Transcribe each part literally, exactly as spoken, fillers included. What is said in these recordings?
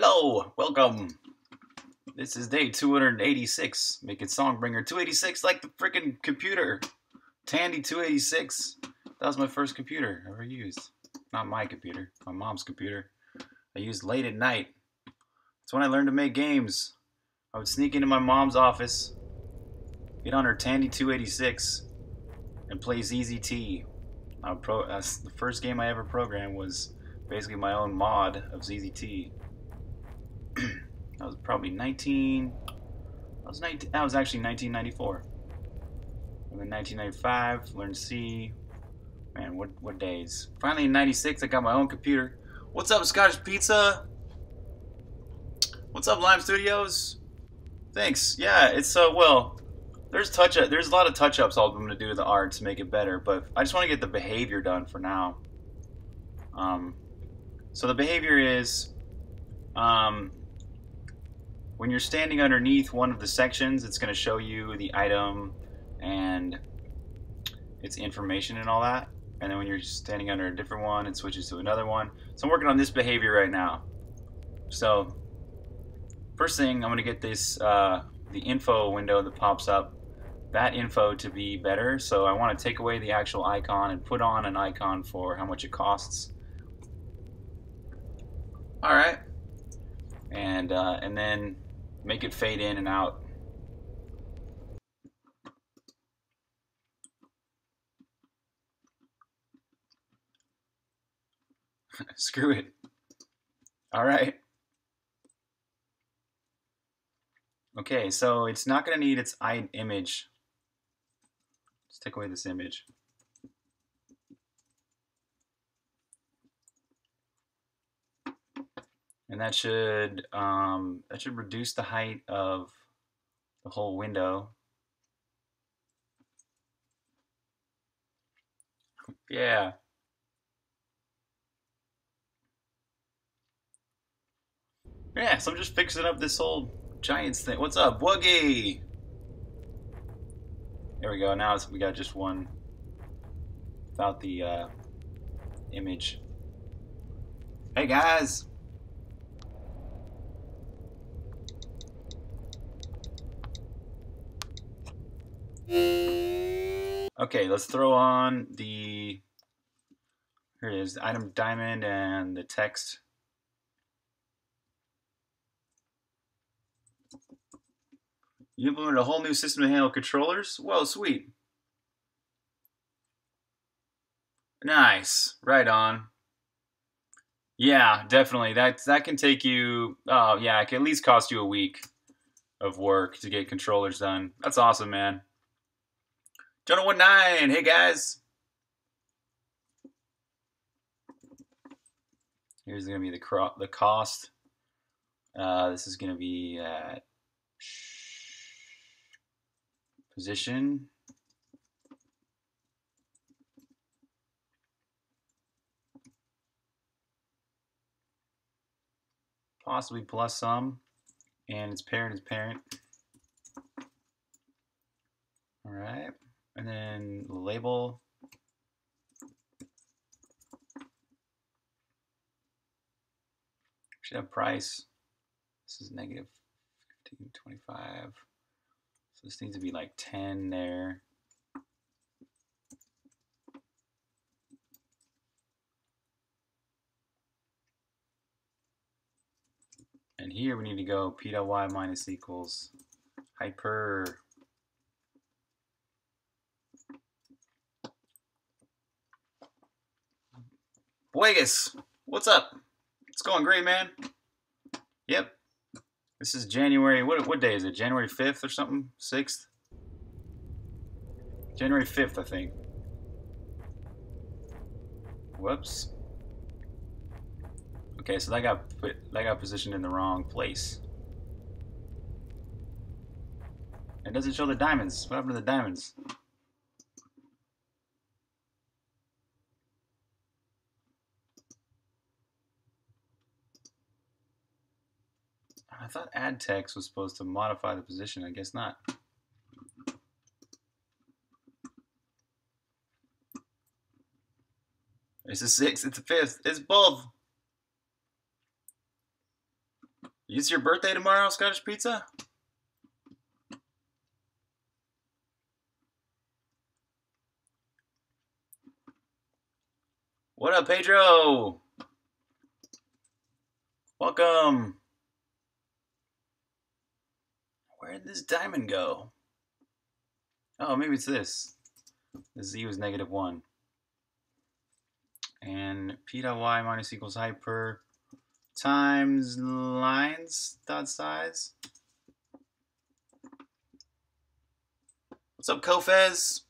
Hello, welcome. This is day two eighty-six, making Songbringer two eighty-six like the freaking computer. Tandy two eighty-six, that was my first computer I ever used. Not my computer, my mom's computer. I used late at night. That's when I learned to make games. I would sneak into my mom's office, get on her Tandy two eighty-six, and play Z Z T. I would pro uh, the first game I ever programmed was basically my own mod of Z Z T. That was probably nineteen, I was nineteen, that was actually nineteen ninety-four. And then nineteen ninety-five, learned C. Man, what what days. Finally in ninety-six, I got my own computer. What's up, Scottish Pizza? What's up, Lime Studios? Thanks. Yeah, it's uh well, there's touch up, there's a lot of touch ups I'm gonna do to the art to make it better, but I just want to get the behavior done for now. Um, so the behavior is, um. when you're standing underneath one of the sections, it's going to show you the item and its information and all that. And then when you're standing under a different one, it switches to another one. So I'm working on this behavior right now. So first thing, I'm going to get this, uh, the info window that pops up, that info to be better. So I want to take away the actual icon and put on an icon for how much it costs. All right. And, uh, and then make it fade in and out. Screw it. All right. Okay, so it's not going to need its image. Let's take away this image. And that should um, that should reduce the height of the whole window. Yeah. Yeah, so I'm just fixing up this whole Giants thing. What's up, Woogie? There we go. Now it's, we got just one without the uh, image. Hey guys. Okay, let's throw on the, here it is, the item diamond and the text. You implemented a whole new system to handle controllers? Well, sweet. Nice, right on. Yeah, definitely. That, that can take you, oh yeah, it can at least cost you a week of work to get controllers done. That's awesome, man. Jonathan one nine, hey guys. Here's gonna be the cro the cost. Uh, this is gonna be uh, position. Possibly plus some, and its parent is parent. All right. And then label. Should have price. This is negative fifteen, twenty-five. So this needs to be like ten there. And here we need to go p.y minus equals hyper. Wagas, what's up? It's going great, man. Yep. This is January, what, what day is it? January fifth or something? sixth? January fifth, I think. Whoops. Okay, so that got put, that got positioned in the wrong place. It doesn't show the diamonds. What happened to the diamonds? I thought add text was supposed to modify the position. I guess not. It's a six. It's a fifth. It's both. Is your birthday tomorrow, Scottish Pizza? What up, Pedro? Welcome. Where did this diamond go? Oh, maybe it's this. The Z was negative one. And P dot Y minus equals hyper times lines dot size. What's up, Kofez?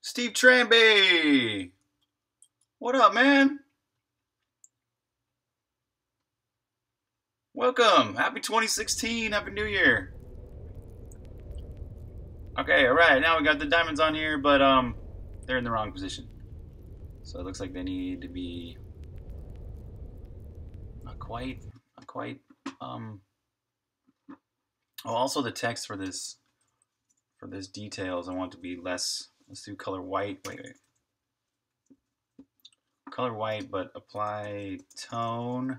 Steve Tramby! What up, man? Welcome. Happy twenty sixteen. Happy New Year. Okay, all right. Now we got the diamonds on here, but um, they're in the wrong position. So it looks like they need to be not quite, not quite. Um. Oh, also the text for this, for this details, I want it to be less. Let's do color white. Wait, wait. Color white, but apply tone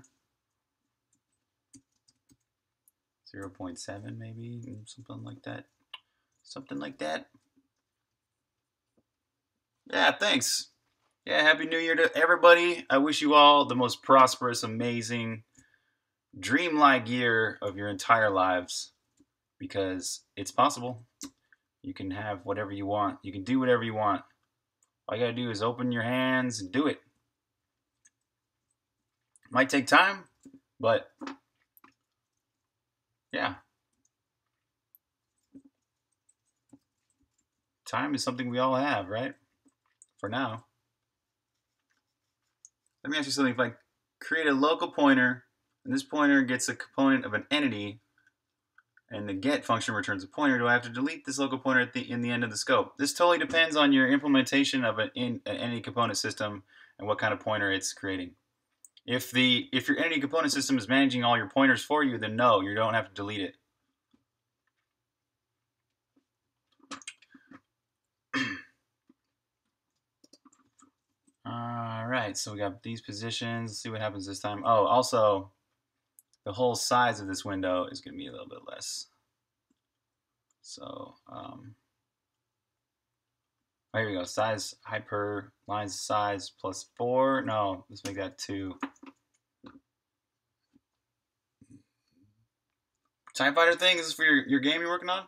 zero point seven, maybe something like that. Something like that. Yeah, thanks. Yeah, happy New Year to everybody. I wish you all the most prosperous, amazing, dreamlike year of your entire lives, because it's possible. You can have whatever you want. You can do whatever you want. All you gotta do is open your hands and do it. Might take time, but yeah. Time is something we all have, right? For now. Let me ask you something. If I create a local pointer, and this pointer gets a component of an entity, and the get function returns a pointer, do I have to delete this local pointer at the, in the end of the scope? This totally depends on your implementation of an, in, an entity component system and what kind of pointer it's creating. If the if your entity component system is managing all your pointers for you, then no, you don't have to delete it. All right, so we got these positions. Let's see what happens this time. Oh, also, the whole size of this window is going to be a little bit less. So, um, oh, here we go. Size hyper lines size plus four. No, let's make that two. TIE Fighter thing, is this for your, your game you're working on?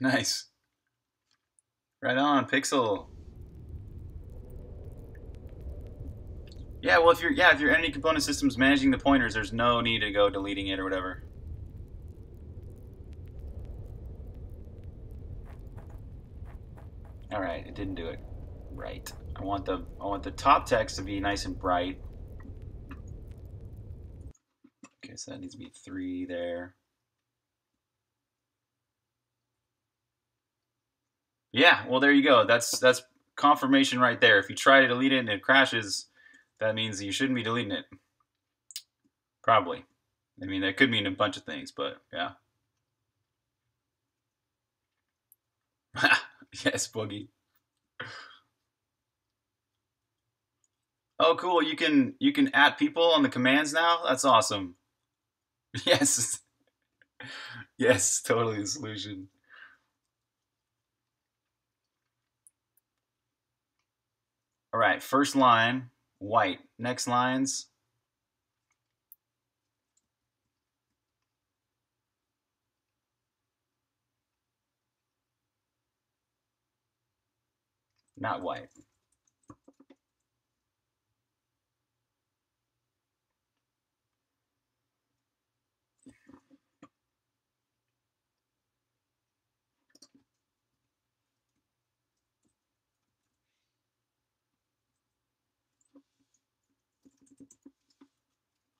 Nice. Right on, Pixel. Yeah, well, if you're yeah, if your entity component system's managing the pointers, there's no need to go deleting it or whatever. All right, it didn't do it. Right. I want the I want the top text to be nice and bright. Okay, so that needs to be three there. Yeah, well, there you go. That's that's confirmation right there. If you try to delete it and it crashes, that means you shouldn't be deleting it. Probably. I mean, that could mean a bunch of things, but yeah. Yes, Boogie. Oh, cool. You can you can add people on the commands now. That's awesome. Yes. Yes, totally the solution. All right, first line, white. Next lines. Not white.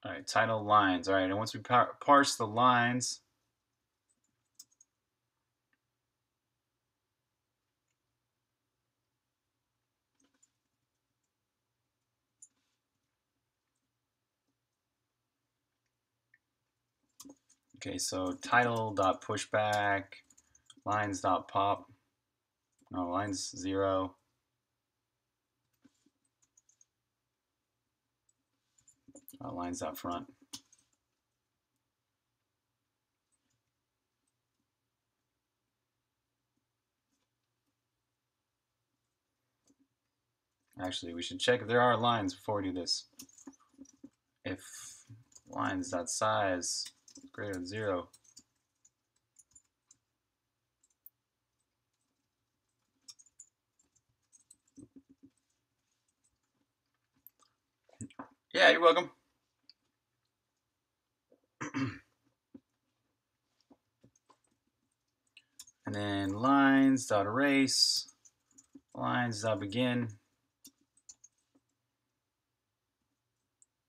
All right, title lines. All right, and once we par parse the lines, okay, so title dot pushback, lines dot pop, no lines zero. uh, lines out front. Actually, we should check if there are lines before we do this. If lines.size is greater than zero, yeah, you're welcome. And then lines.erase, lines.begin.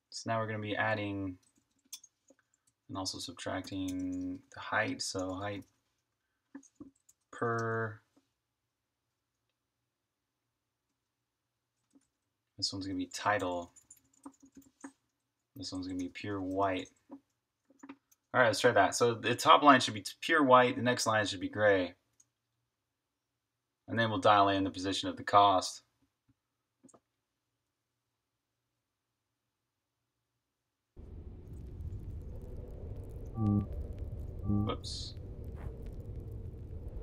So now we're going to be adding and also subtracting the height. So height per, this one's going to be title. This one's going to be pure white. All right, let's try that. So the top line should be pure white. The next line should be gray. And then we'll dial in the position of the cost. Whoops.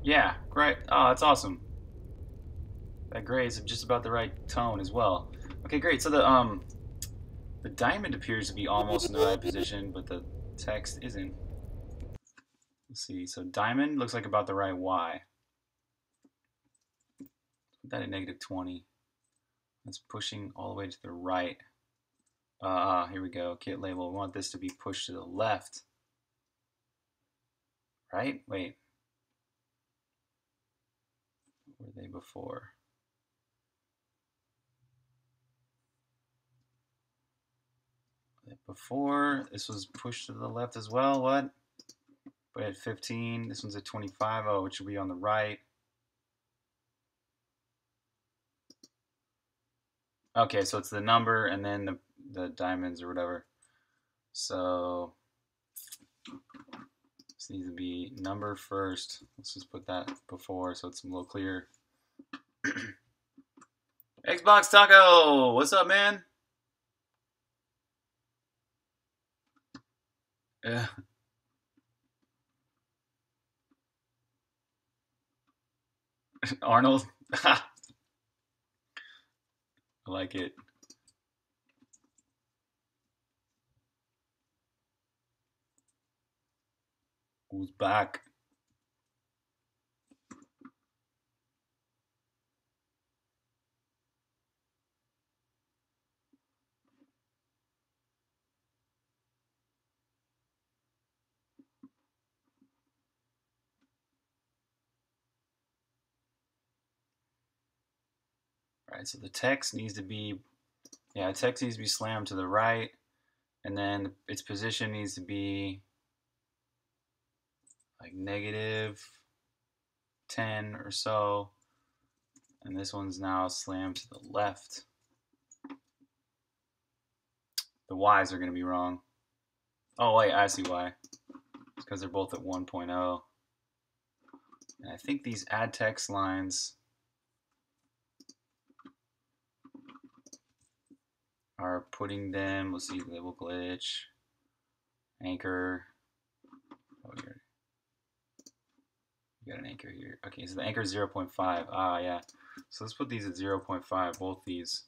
Yeah, great. Oh, that's awesome. That gray is just about the right tone as well. Okay, great. So the um the diamond appears to be almost in the right position, but the text isn't. Let's see. So diamond looks like about the right Y. Put that at negative twenty. That's pushing all the way to the right. Uh, here we go. Kit label. We want this to be pushed to the left. Right? Wait. Where were they before? Before, this was pushed to the left as well. What? But at fifteen, this one's at twenty-five. Oh, it should be on the right. Okay, so it's the number and then the, the diamonds or whatever. So this needs to be number first. Let's just put that before so it's a little clearer. Xbox Taco! What's up, man? Yeah. Arnold. I like it. Who's back? So the text needs to be, yeah, text needs to be slammed to the right, and then its position needs to be like negative ten or so, and this one's now slammed to the left. The Y's are going to be wrong. Oh wait, I see why. It's because they're both at one point oh. And I think these add text lines are putting them, let's see, label glitch, anchor. Oh, here. You got an anchor here. Okay, so the anchor is zero point five. Ah, yeah. So let's put these at zero point five, both these.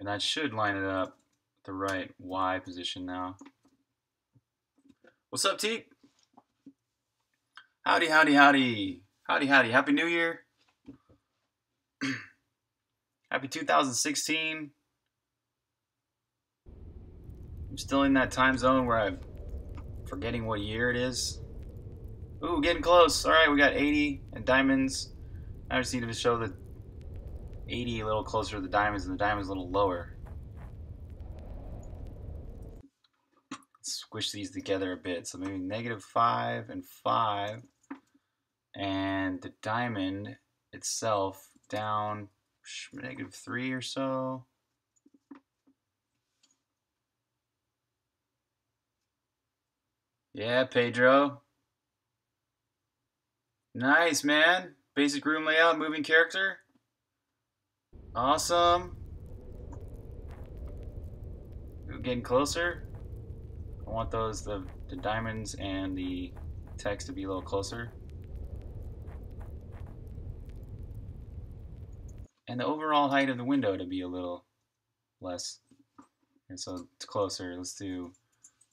And that should line it up with the right Y position now. What's up, Teak? Howdy, howdy, howdy. Howdy, howdy. Happy New Year. Happy two thousand sixteen. Still in that time zone where I'm forgetting what year it is. Ooh, getting close. All right, we got eighty and diamonds. I just need to show the eighty a little closer to the diamonds and the diamonds a little lower. Squish these together a bit. So maybe negative five and five. And the diamond itself down negative three or so. Yeah, Pedro. Nice, man. Basic room layout, moving character. Awesome. we're getting closer. I want those, the, the diamonds and the text to be a little closer. And the overall height of the window to be a little less. And so it's closer. Let's do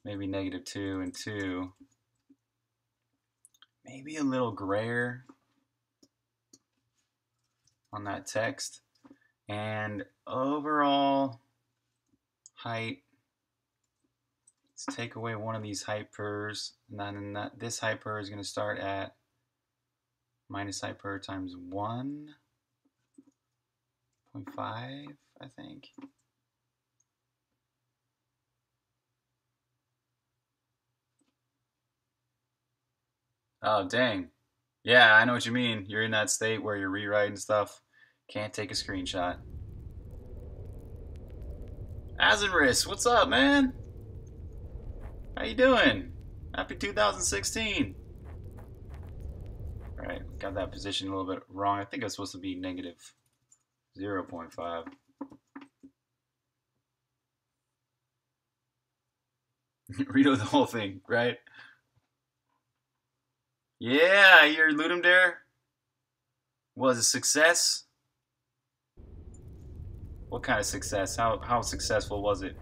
maybe negative two and two. Maybe a little grayer on that text. And overall height, let's take away one of these hypers. And then this hyper is going to start at minus hyper times one. Five, I think. Oh, dang. Yeah, I know what you mean. You're in that state where you're rewriting stuff. Can't take a screenshot. Azenris, what's up, man? How you doing? Happy two thousand sixteen. All right, got that position a little bit wrong. I think it was supposed to be negative zero point five. Redo the whole thing, right? Yeah, your Ludum Dare was a success. What kind of success? How how successful was it?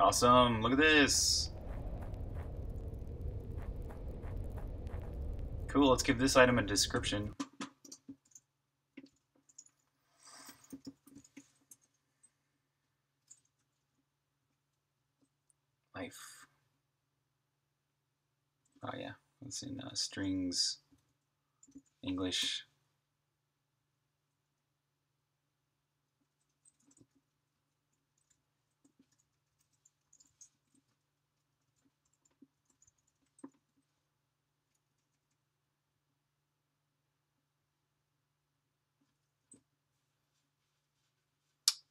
Awesome. Look at this. Cool, let's give this item a description. Life. Oh yeah, it's in uh, strings, English.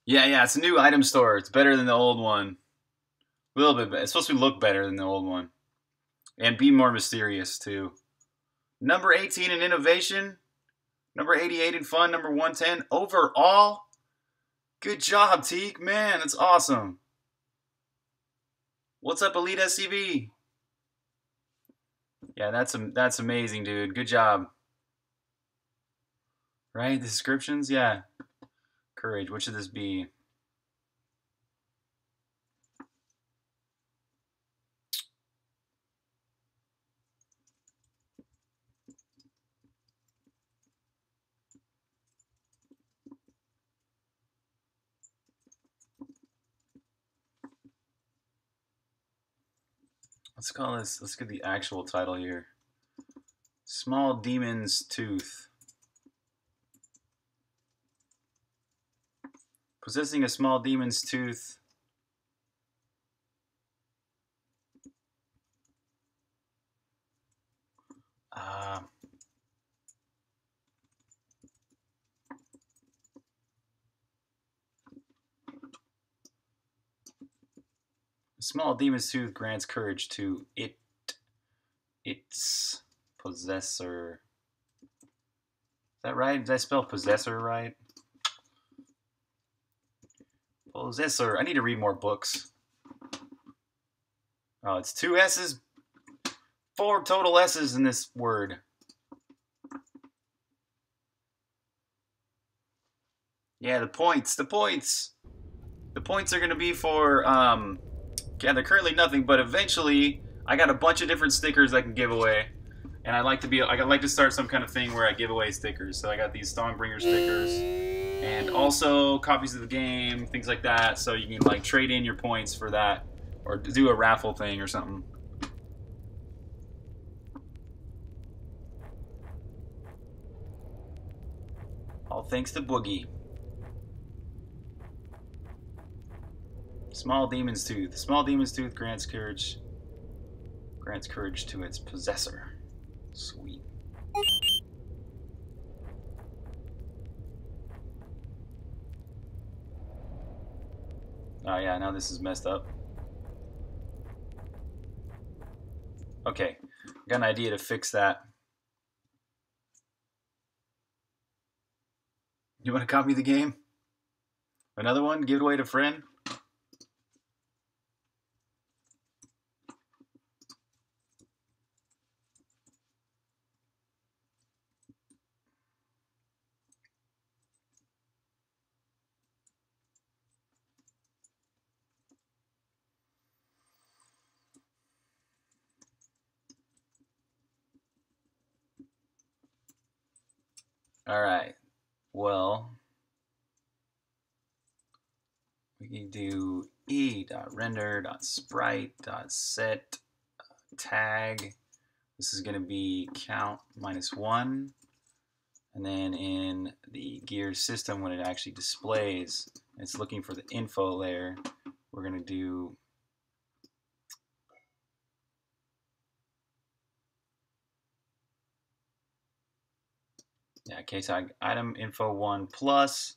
Yeah, yeah, it's a new item store. It's better than the old one. A little bit better. It's supposed to look better than the old one. And be more mysterious, too. Number eighteen in innovation. Number eighty-eight in fun. Number one ten overall. Good job, Teak. Man, that's awesome. What's up, Elite S C V? Yeah, that's, that's amazing, dude. Good job. Right? The descriptions? Yeah. Courage, what should this be? Let's call this, let's get the actual title here. Small Demon's Tooth. Possessing a small demon's tooth uh, a small demon's tooth grants courage to it its possessor. Is that right? Did I spell possessor right? Possessor. I need to read more books. Oh, it's two S's. Four total S's in this word. Yeah, the points. The points. The points are going to be for, um, yeah, they're currently nothing, but eventually I got a bunch of different stickers I can give away. And I like to be, I like to start some kind of thing where I give away stickers. So I got these Songbringer stickers. And also copies of the game, things like that. So you can like trade in your points for that, or do a raffle thing or something. All thanks to Boogie. Small Demon's Tooth. Small Demon's Tooth grants courage. Grants courage to its possessor. Sweet. Oh yeah, now this is messed up. Okay, got an idea to fix that. You want to copy the game? Another one? Give it away to friend? All right, well, we can do e.render.sprite.set tag. This is going to be count minus one. And then in the gear system, when it actually displays, it's looking for the info layer. We're going to do Yeah, okay, so item info one plus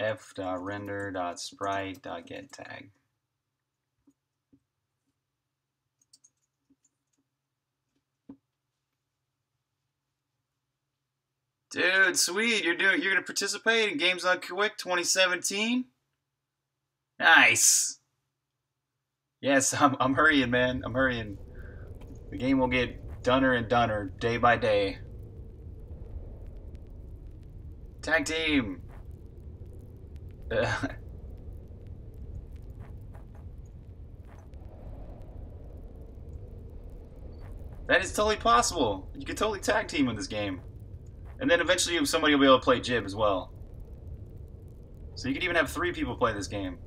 f.render.sprite.get tag. Dude, sweet, you're doing you're gonna participate in Games on Quick twenty seventeen? Nice. Yes, I'm I'm hurrying, man. I'm hurrying. The game will get dunner and dunner day by day. Tag team! Uh, that is totally possible. You can totally tag team with this game. And then eventually somebody will be able to play Jib as well. So you could even have three people play this game.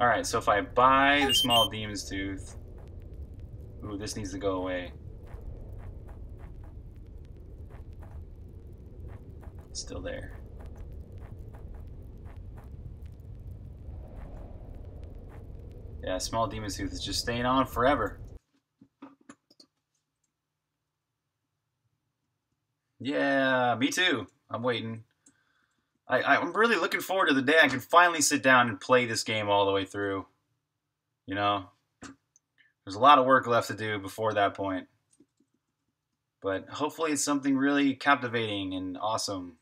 Alright, so if I buy the small demon's tooth... Ooh, this needs to go away. Still there. Yeah, small demon's tooth is just staying on forever. Yeah, me too. I'm waiting. I, I'm really looking forward to the day I can finally sit down and play this game all the way through. You know? There's a lot of work left to do before that point. But hopefully it's something really captivating and awesome.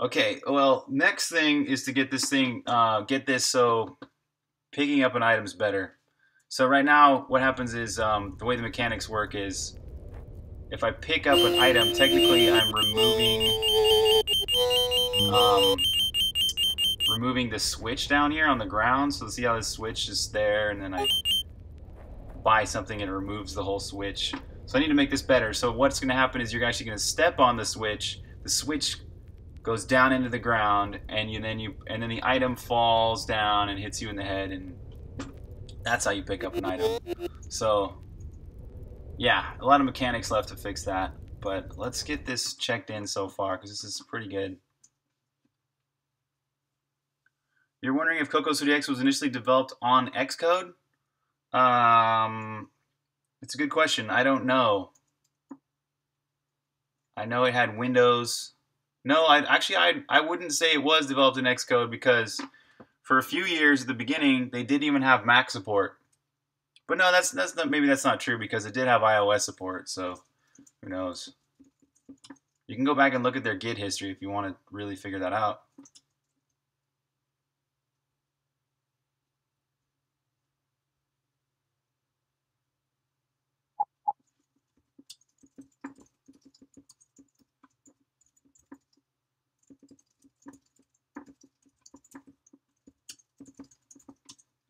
Okay, well, next thing is to get this thing, uh, get this so picking up an item is better. So right now, what happens is um, the way the mechanics work is if I pick up an item, technically I'm removing, um, removing the switch down here on the ground. So see how this switch is there, and then I buy something and it removes the whole switch. So I need to make this better. So what's going to happen is you're actually going to step on the switch. The switch goes down into the ground, and you then you and then the item falls down and hits you in the head, and that's how you pick up an item. So yeah, a lot of mechanics left to fix that, but let's get this checked in so far because this is pretty good. You're wondering if Cocos two d x was initially developed on Xcode? Um, it's a good question. I don't know. I know it had Windows. No, I actually I I wouldn't say it was developed in Xcode because for a few years at the beginning they didn't even have Mac support. But no, that's that's not maybe that's not true because it did have iOS support. So who knows? You can go back and look at their Git history if you want to really figure that out.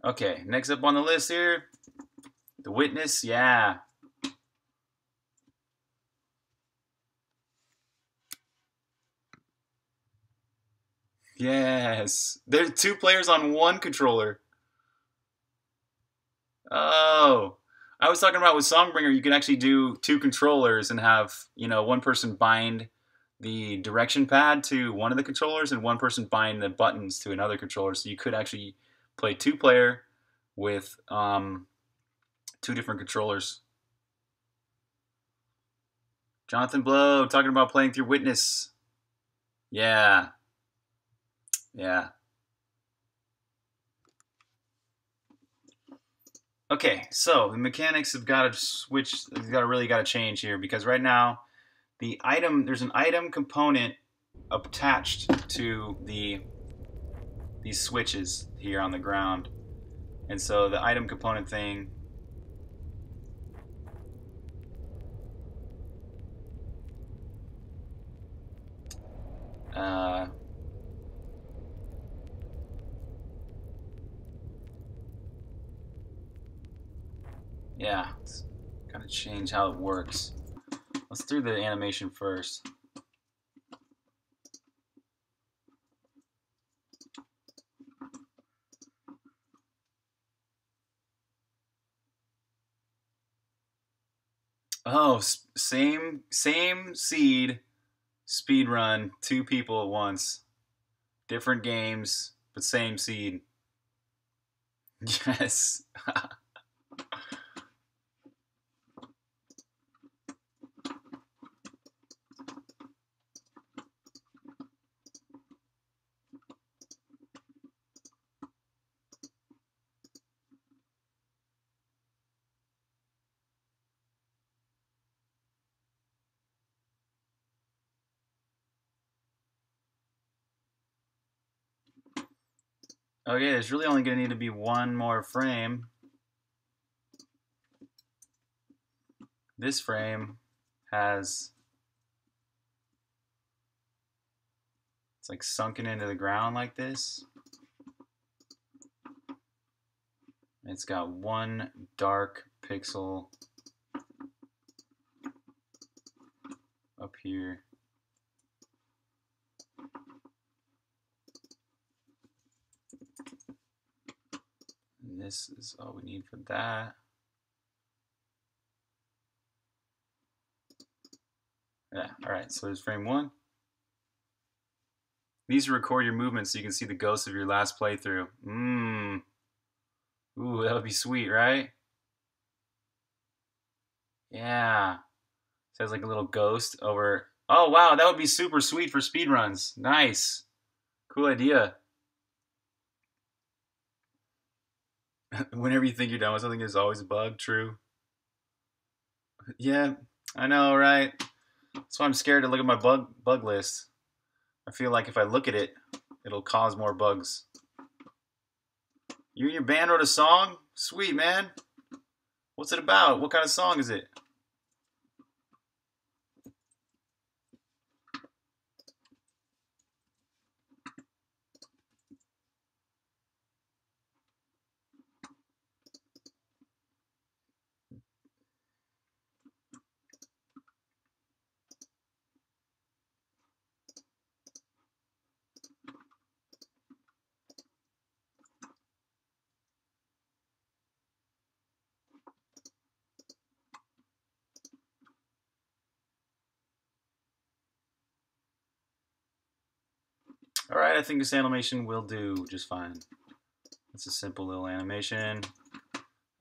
Okay, next up on the list here, The Witness, yeah. Yes, there's two players on one controller. Oh, I was talking about with Songbringer, you can actually do two controllers and have, you know, one person bind the direction pad to one of the controllers and one person bind the buttons to another controller, so you could actually play two-player with um, two different controllers. Jonathan Blow talking about playing through Witness. Yeah. Yeah. Okay, so the mechanics have got to switch, got to really got to change here, because right now the item, there's an item component attached to the these switches here on the ground. And so the item component thing uh yeah, it's gotta change how it works. Let's do the animation first. Oh, same same seed, speed run, two people at once, different games, but same seed. Yes. Okay, there's really only going to need to be one more frame. This frame has... it's like sunken into the ground like this. It's got one dark pixel up here. And this is all we need for that. Yeah, all right, so there's frame one. These record your movements so you can see the ghosts of your last playthrough. Mmm. Ooh, that would be sweet, right? Yeah. So it has like a little ghost over. Oh, wow, that would be super sweet for speedruns. Nice. Cool idea. Whenever you think you're done with something, there's always a bug. True. Yeah, I know, right? That's why I'm scared to look at my bug bug list. I feel like if I look at it, it'll cause more bugs. You and your band wrote a song? Sweet, man. What's it about? What kind of song is it? All right, I think this animation will do just fine. It's a simple little animation.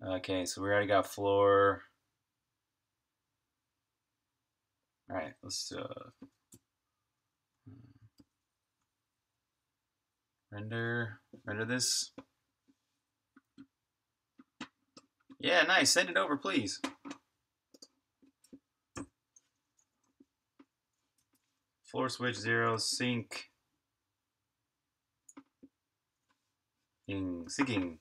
Okay, so we already got floor. All right, let's uh, render, render this. Yeah, nice, send it over, please. Floor switch zero, sync. Syncing.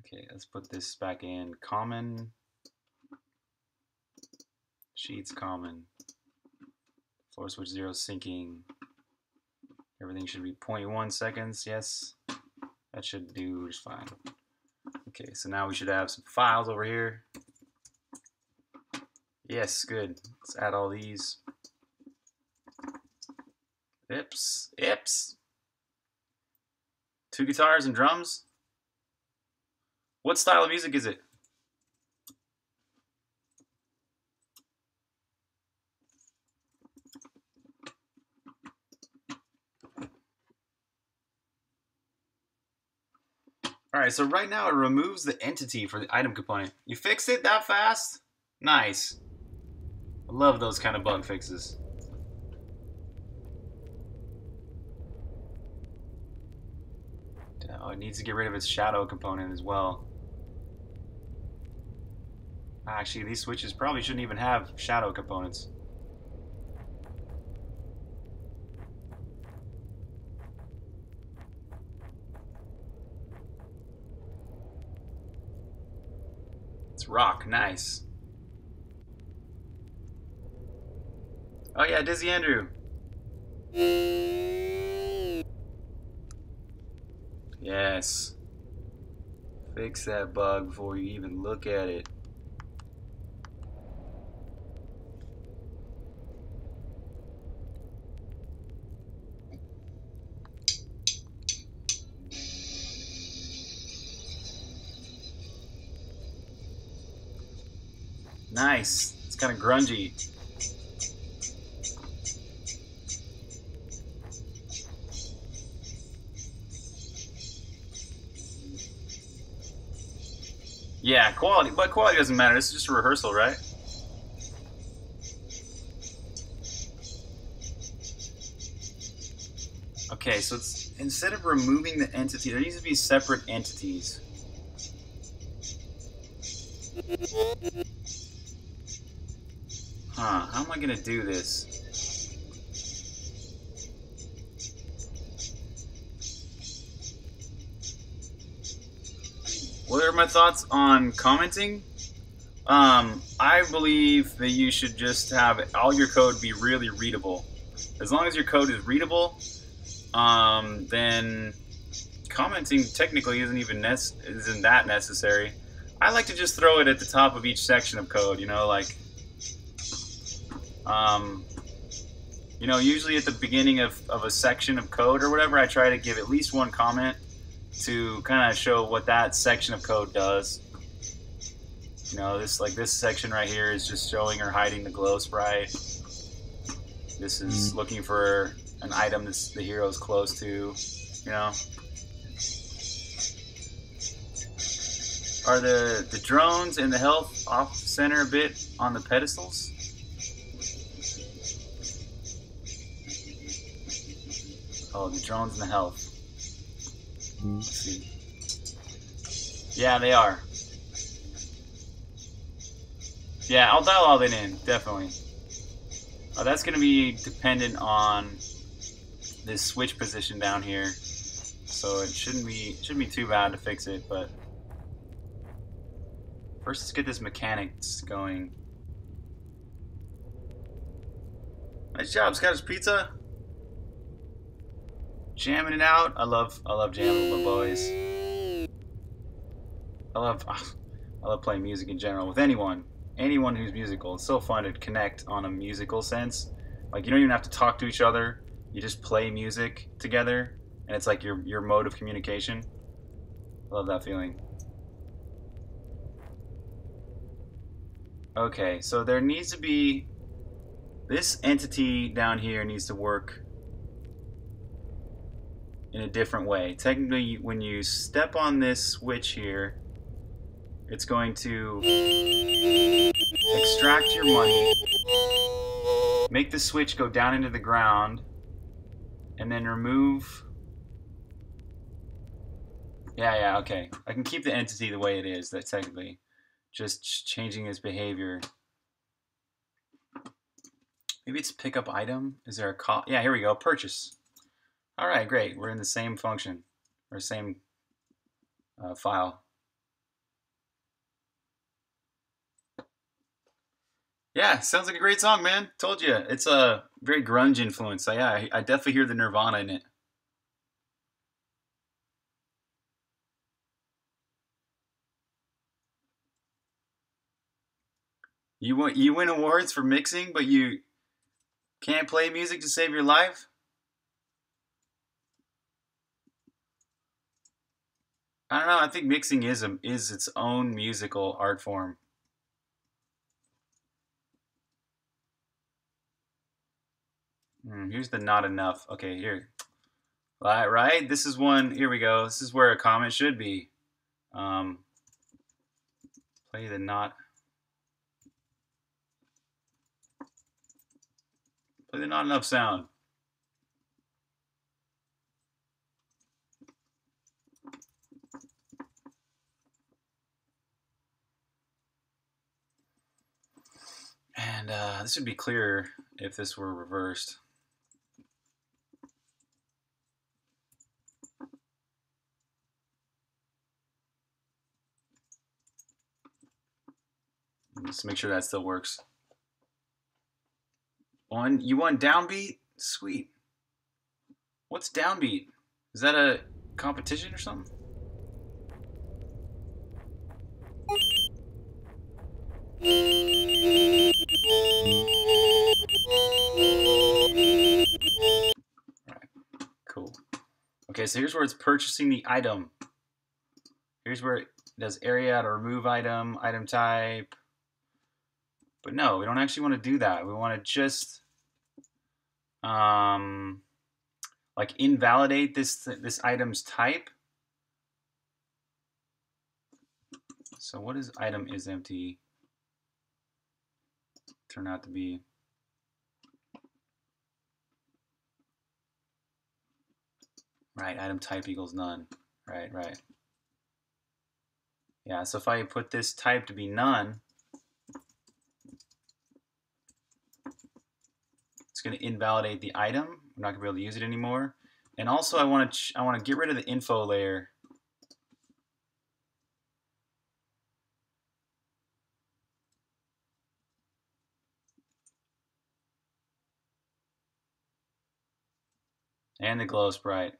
Okay, let's put this back in common. Sheets common. Floor switch zero syncing. Everything should be zero point one seconds. Yes, that should do just fine. Okay, so now we should have some files over here. Yes, good. Let's add all these. Ips, ips. Two guitars and drums? What style of music is it? Alright, so right now it removes the entity for the item component. You fixed it that fast? Nice. I love those kind of bug fixes. It needs to get rid of its shadow component as well. Actually, these switches probably shouldn't even have shadow components. It's rock, nice. Oh yeah, Dizzy Andrew. Yes. Fix that bug before you even look at it. Nice. It's kind of grungy. Yeah, quality, but quality doesn't matter. This is just a rehearsal, right? Okay, so it's, instead of removing the entity, there needs to be separate entities. Huh, how am I gonna do this? What are my thoughts on commenting? Um, I believe that you should just have all your code be really readable. As long as your code is readable, um, then commenting technically isn't even ne- isn't that necessary. I like to just throw it at the top of each section of code, you know, like... Um, you know, usually at the beginning of, of a section of code or whatever, I try to give at least one comment to kind of show what that section of code does. You know, this, like this section right here is just showing or hiding the glow sprite. This is looking for an item that's the hero's close to, you know. Are the, the drones and the health off center a bit on the pedestals? Oh, the drones and the health. Let's see. Yeah, they are. Yeah, I'll dial all that in, definitely. Oh, that's going to be dependent on this switch position down here, so it shouldn't be shouldn't be too bad to fix it. But first, let's get this mechanics going. Nice job, Scottish Pizza. Jamming it out. I love, I love jamming with my boys. I love, I love playing music in general with anyone, anyone who's musical. It's so fun to connect on a musical sense. Like you don't even have to talk to each other. You just play music together, and it's like your your mode of communication. I love that feeling. Okay, so there needs to be this entity down here needs to work in a different way. Technically, when you step on this switch here, it's going to extract your money, make the switch go down into the ground, and then remove... Yeah, yeah, okay. I can keep the entity the way it is, that's technically. Just changing its behavior. Maybe it's pick up item? Is there a call? Yeah, here we go, purchase. All right, great. We're in the same function or same uh, file. Yeah, sounds like a great song, man. Told you, it's a very grunge influence. So yeah, I, I definitely hear the Nirvana in it. You won, you win awards for mixing, but you can't play music to save your life? I don't know, I think mixing is, a, is its own musical art form. Mm, here's the not enough. Okay, here. Right, right? This is one, here we go. This is where a comment should be. Um, play the not... Play the not enough sound. And uh, this would be clearer if this were reversed. Let's make sure that still works. One, you want downbeat? Sweet. What's downbeat? Is that a competition or something? Alright, cool. Okay, so here's where it's purchasing the item. Here's where it does area out or remove item, item type. But no, we don't actually want to do that. We want to just um, like invalidate this this item's type. So what is item is empty turn out to be? Right, item type equals none. Right, right. Yeah, so if I put this type to be none, it's going to invalidate the item. I'm not going to be able to use it anymore. And also, I want to ch I want to get rid of the info layer. And the glow sprite.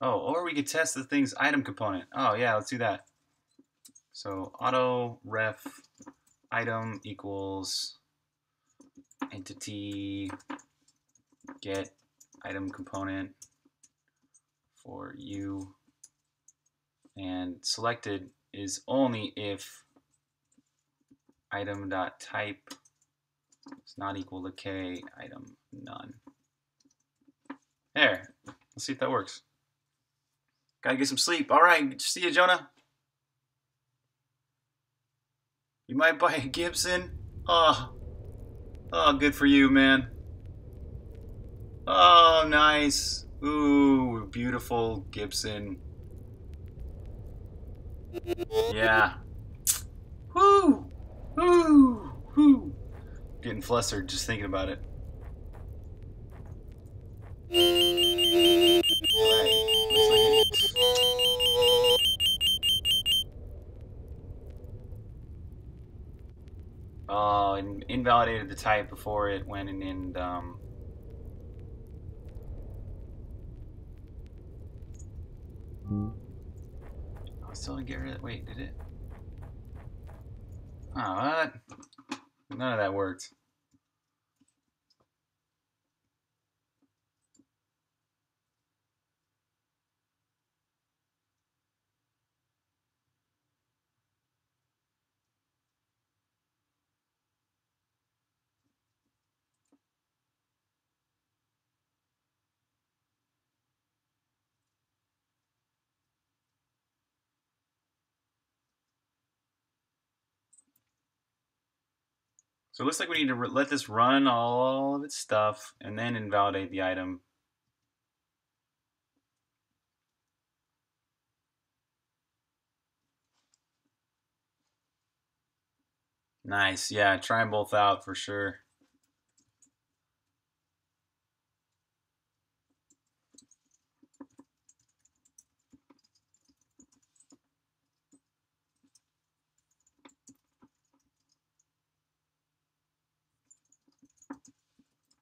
Oh, or we could test the thing's item component. Oh yeah, let's do that. So auto ref item equals entity get item component for you, and selected is only if item.type is not equal to k item none. There, let's see if that works. Gotta get some sleep. All right, see you, Jonah. You might buy a Gibson. Oh, oh, good for you, man. Oh, nice. Ooh, beautiful Gibson. Yeah. Woo, woo, woo. Getting flustered just thinking about it. All right. Oh, and invalidated the type before it went and, and um I still didn't get rid of it. Wait, did it? Oh, what? None of that worked. So it looks like we need to let this run all of its stuff and then invalidate the item. Nice, yeah, try them both out for sure.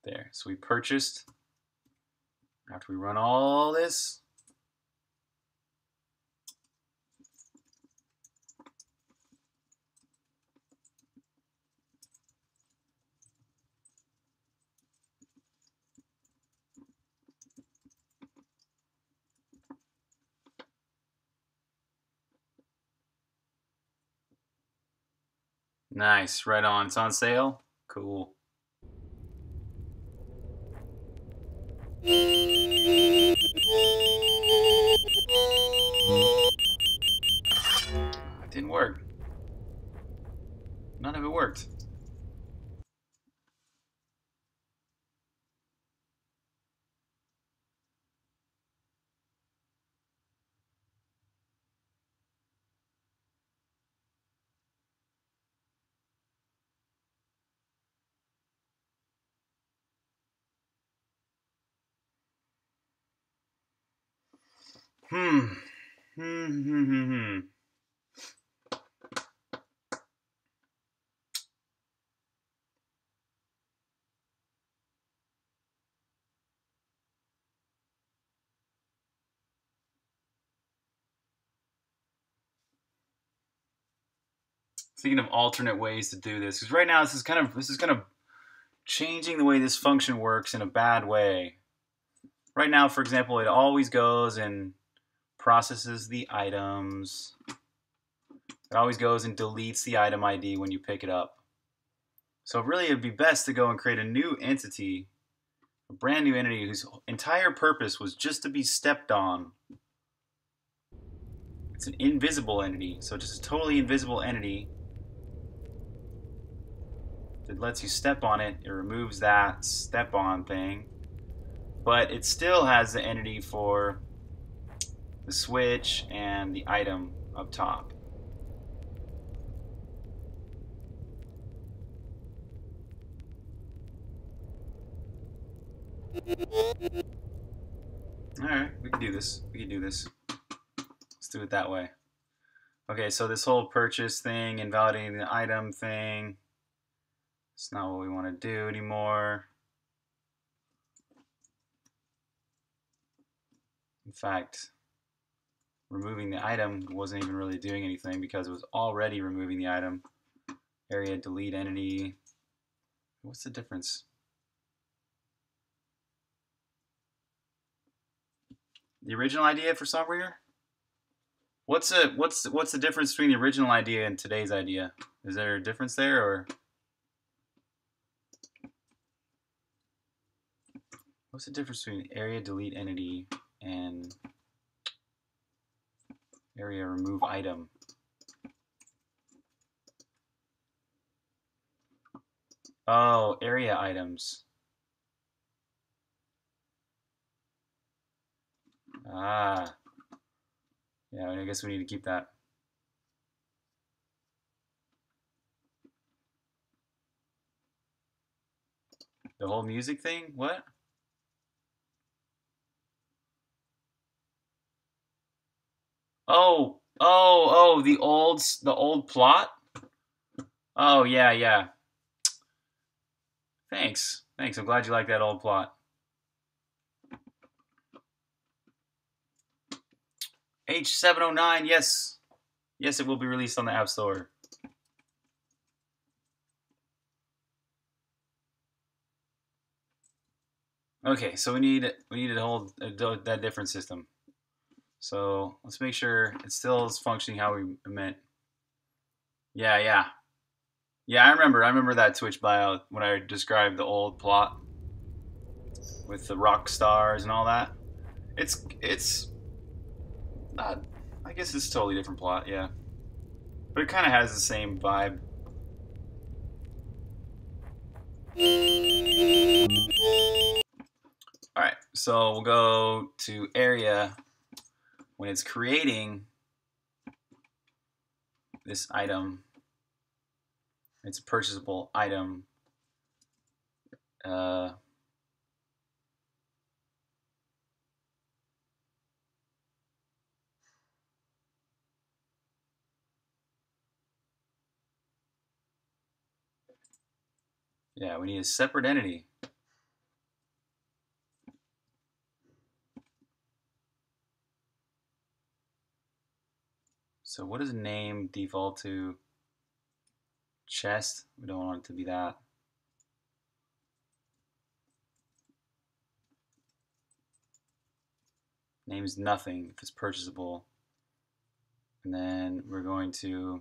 There, so we purchased, after we run all this, nice, right on, it's on sale, cool. It didn't work. None of it worked. Hmm. Hmm, hmm, hmm, hmm. Thinking of alternate ways to do this, because right now this is kind of this is kind of changing the way this function works in a bad way. Right now, for example, it always goes and processes the items. It always goes and deletes the item I D when you pick it up. So really it'd be best to go and create a new entity, a brand new entity whose entire purpose was just to be stepped on. It's an invisible entity, so just a totally invisible entity that lets you step on it. It removes that step on thing. But it still has the entity for the switch and the item up top. Alright, we can do this. We can do this. Let's do it that way. Okay, so this whole purchase thing, invalidating the item thing, it's not what we want to do anymore. In fact, removing the item wasn't even really doing anything because it was already removing the item. Area, delete entity. What's the difference? The original idea for Songbringer? What's a, what's what's the difference between the original idea and today's idea? Is there a difference there, or what's the difference between area, delete entity and area, remove item? Oh, area items. Ah. Yeah, I guess we need to keep that. The whole music thing? What? Oh, oh, oh, the old, the old plot? Oh, yeah, yeah. Thanks. Thanks. I'm glad you like that old plot. H seven oh nine, yes. Yes, it will be released on the App Store. Okay, so we need we need to hold uh, that different system. So let's make sure it still is functioning how we meant. Yeah, yeah. Yeah, I remember. I remember that Twitch bio when I described the old plot with the rock stars and all that. It's, it's, uh, I guess it's a totally different plot, yeah. But it kind of has the same vibe. All right, so we'll go to area. When it's creating this item, it's a purchasable item. Uh, yeah, we need a separate entity. So what does name default to? Chest? We don't want it to be that. Name is nothing if it's purchasable. And then we're going to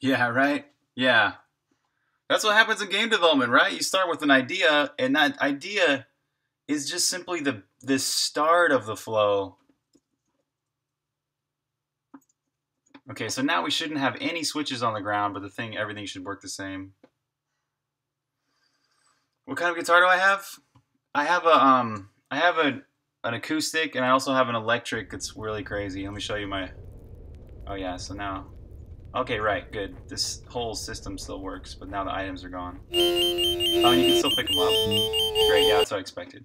Yeah, right? Yeah. That's what happens in game development, right? You start with an idea, and that idea is just simply the, the start of the flow. Okay, so now we shouldn't have any switches on the ground, but the thing, everything should work the same. What kind of guitar do I have? I have a, um, I have a an acoustic, and I also have an electric. It's really crazy. Let me show you my... Oh yeah, so now... Okay, right, good. This whole system still works, but now the items are gone. Oh, and you can still pick them up. Great, yeah, that's what I expected.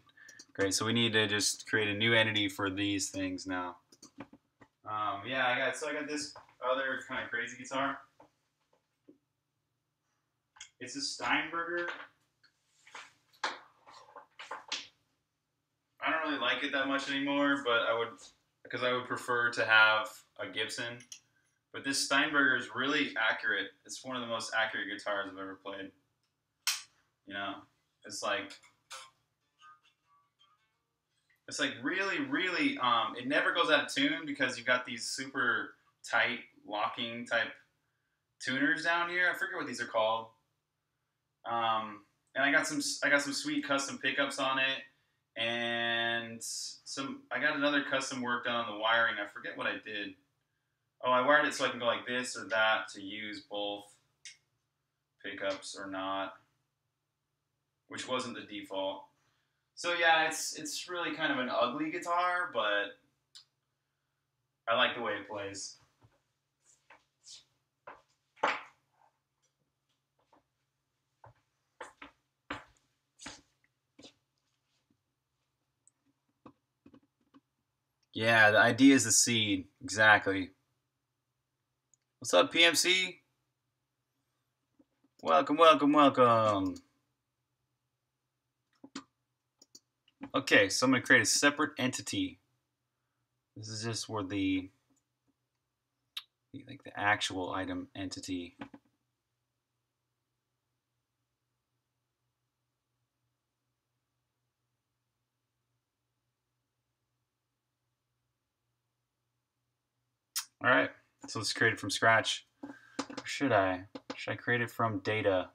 Great, so we need to just create a new entity for these things now. Um, yeah, I got so I got this other kind of crazy guitar. It's a Steinberger. I don't really like it that much anymore, but I would, because I would prefer to have a Gibson. But this Steinberger is really accurate. It's one of the most accurate guitars I've ever played. You know, it's like, it's like really, really, um, it never goes out of tune because you've got these super tight locking type tuners down here. I forget what these are called. Um, and I got some, I got some sweet custom pickups on it. And some, I got another custom work done on the wiring. I forget what I did. Oh, I wired it so I can go like this or that to use both pickups or not, which wasn't the default. So yeah, it's it's really kind of an ugly guitar, but I like the way it plays. Yeah, the idea is the seed. Exactly. What's up, P M C? Welcome, welcome, welcome. Okay, so I'm going to create a separate entity. This is just where the, like the actual item entity. All right, so let's create it from scratch. Or should I? Should I create it from data?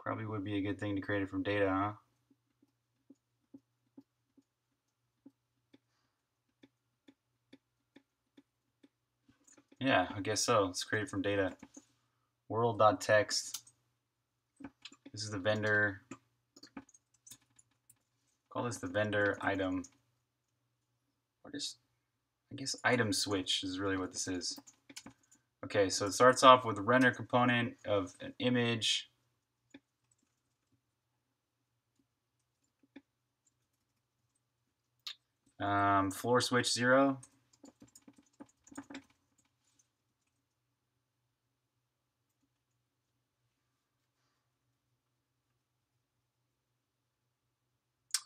Probably would be a good thing to create it from data, huh? Yeah, I guess so. Let's create it from data. World.text. This is the vendor. Call this the vendor item. Or just... I guess item switch is really what this is. Okay, so it starts off with a render component of an image. Um, floor switch zero.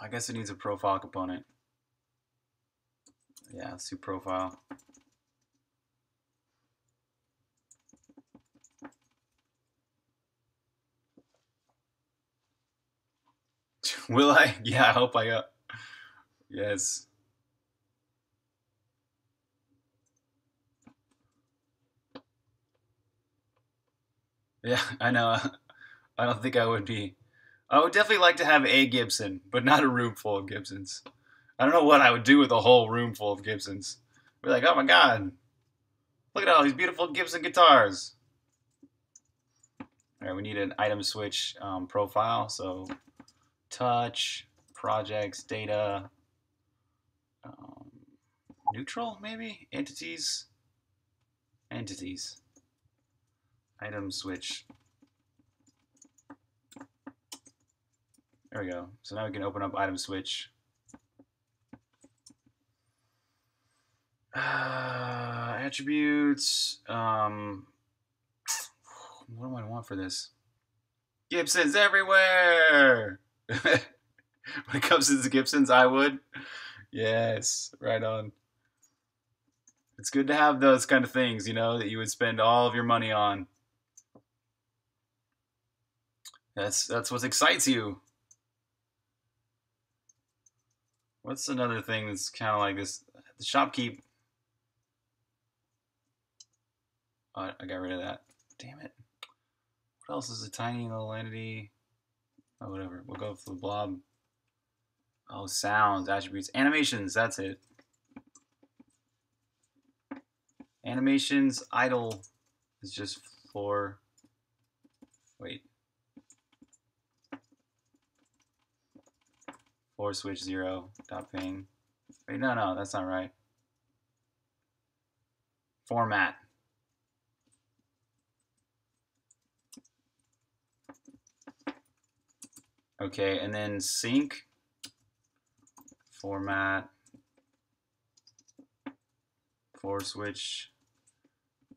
I guess it needs a profile component. Yeah, let's do profile. Will I? Yeah, I hope I got. Yes. Yeah, I know. I don't think I would be. I would definitely like to have a Gibson, but not a room full of Gibsons. I don't know what I would do with a whole room full of Gibsons. Be like, oh my god, look at all these beautiful Gibson guitars. All right, we need an item switch um, profile. So touch, projects, data, um, neutral maybe? Entities? Entities. Item switch. There we go. So now we can open up item switch. Uh, attributes, um, what do I want for this? Gibsons everywhere! When it comes to the Gibsons, I would. Yes, right on. It's good to have those kind of things, you know, that you would spend all of your money on. That's, that's what excites you. What's another thing that's kind of like this? The shopkeep. Oh, I got rid of that. Damn it. What else is a tiny little entity? Oh, whatever. We'll go for the blob. Oh, sounds, attributes, animations. That's it. Animations, idle is just floor. Wait. or switch zero dot ping. Wait, no, no, that's not right. Format. Okay, and then sync format for switch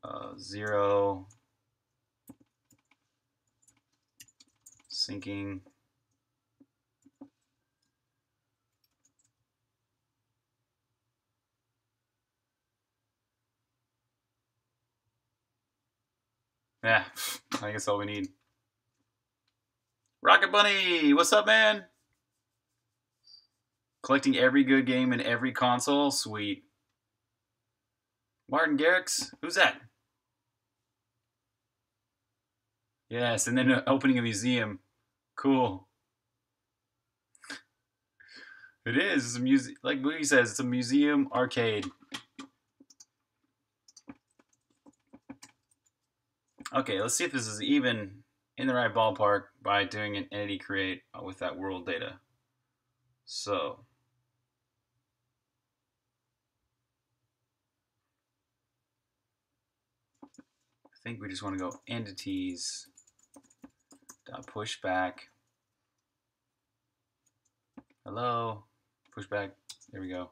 uh, zero syncing yeah, I think that's all we need. Rocket Bunny, what's up, man? Collecting every good game in every console? Sweet. Martin Garrix, who's that? Yes, and then opening a museum. Cool. It is. It's a muse- like Boogie says, it's a museum arcade. Okay, let's see if this is even in the right ballpark by doing an entity create with that world data. So, I think we just want to go entities dot pushback. Hello, pushback. There we go.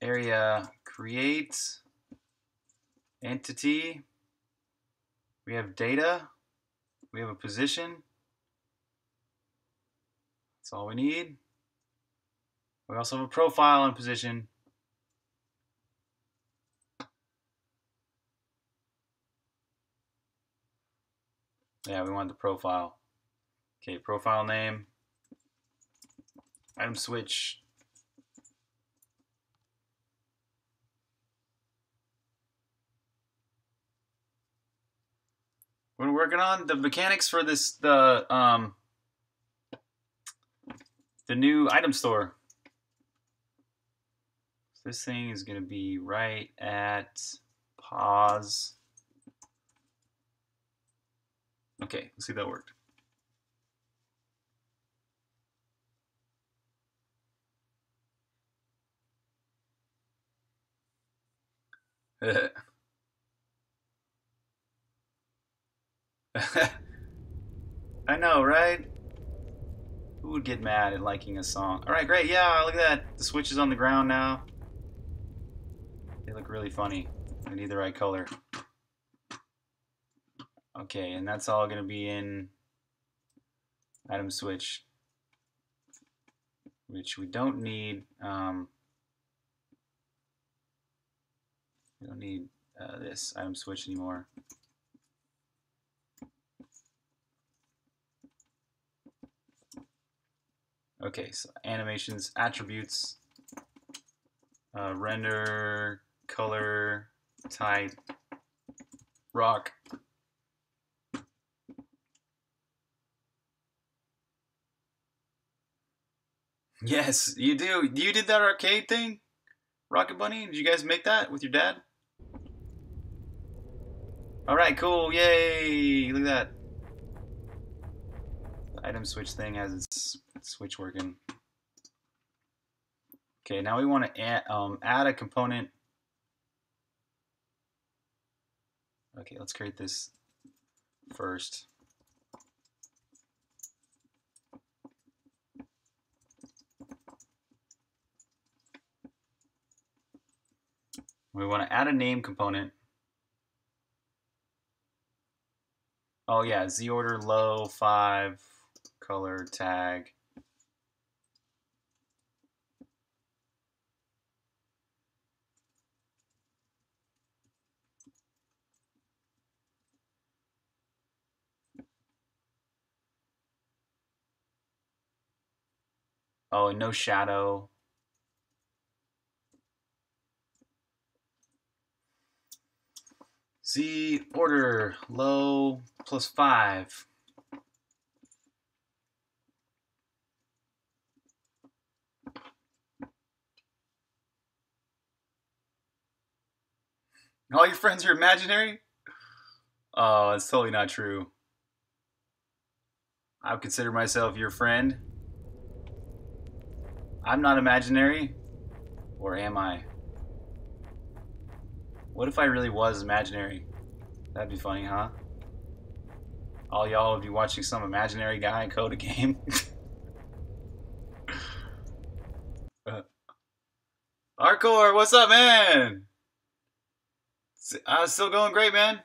Area create entity. We have data. We have a position. That's all we need. We also have a profile and position. Yeah, we want the profile. Okay, profile name. Item switch. We're working on the mechanics for this, the um, the new item store. This thing is going to be right at pause. Okay, let's see if that worked. I know, right? Who would get mad at liking a song? All right, great. Yeah, look at that. The switch is on the ground now. They look really funny. They need the right color. Okay, and that's all going to be in item switch, which we don't need. Um, we don't need uh, this item switch anymore. Okay, so animations, attributes, uh, render, color, type, rock. Yes, you do. You did that arcade thing, Rocket Bunny? Did you guys make that with your dad? All right, cool. Yay! Look at that. The item switch thing has its switch working. Okay, now we want to add, um, add a component. Okay, let's create this first. We want to add a name component. Oh yeah, Z order low five color tag. Oh, and no shadow. Z order low plus five. All your friends are imaginary? Oh, that's totally not true. I would consider myself your friend. I'm not imaginary, or am I? What if I really was imaginary? That'd be funny, huh? All y'all would be watching some imaginary guy code a game. Hardcore, what's up, man? Uh, still going great, man.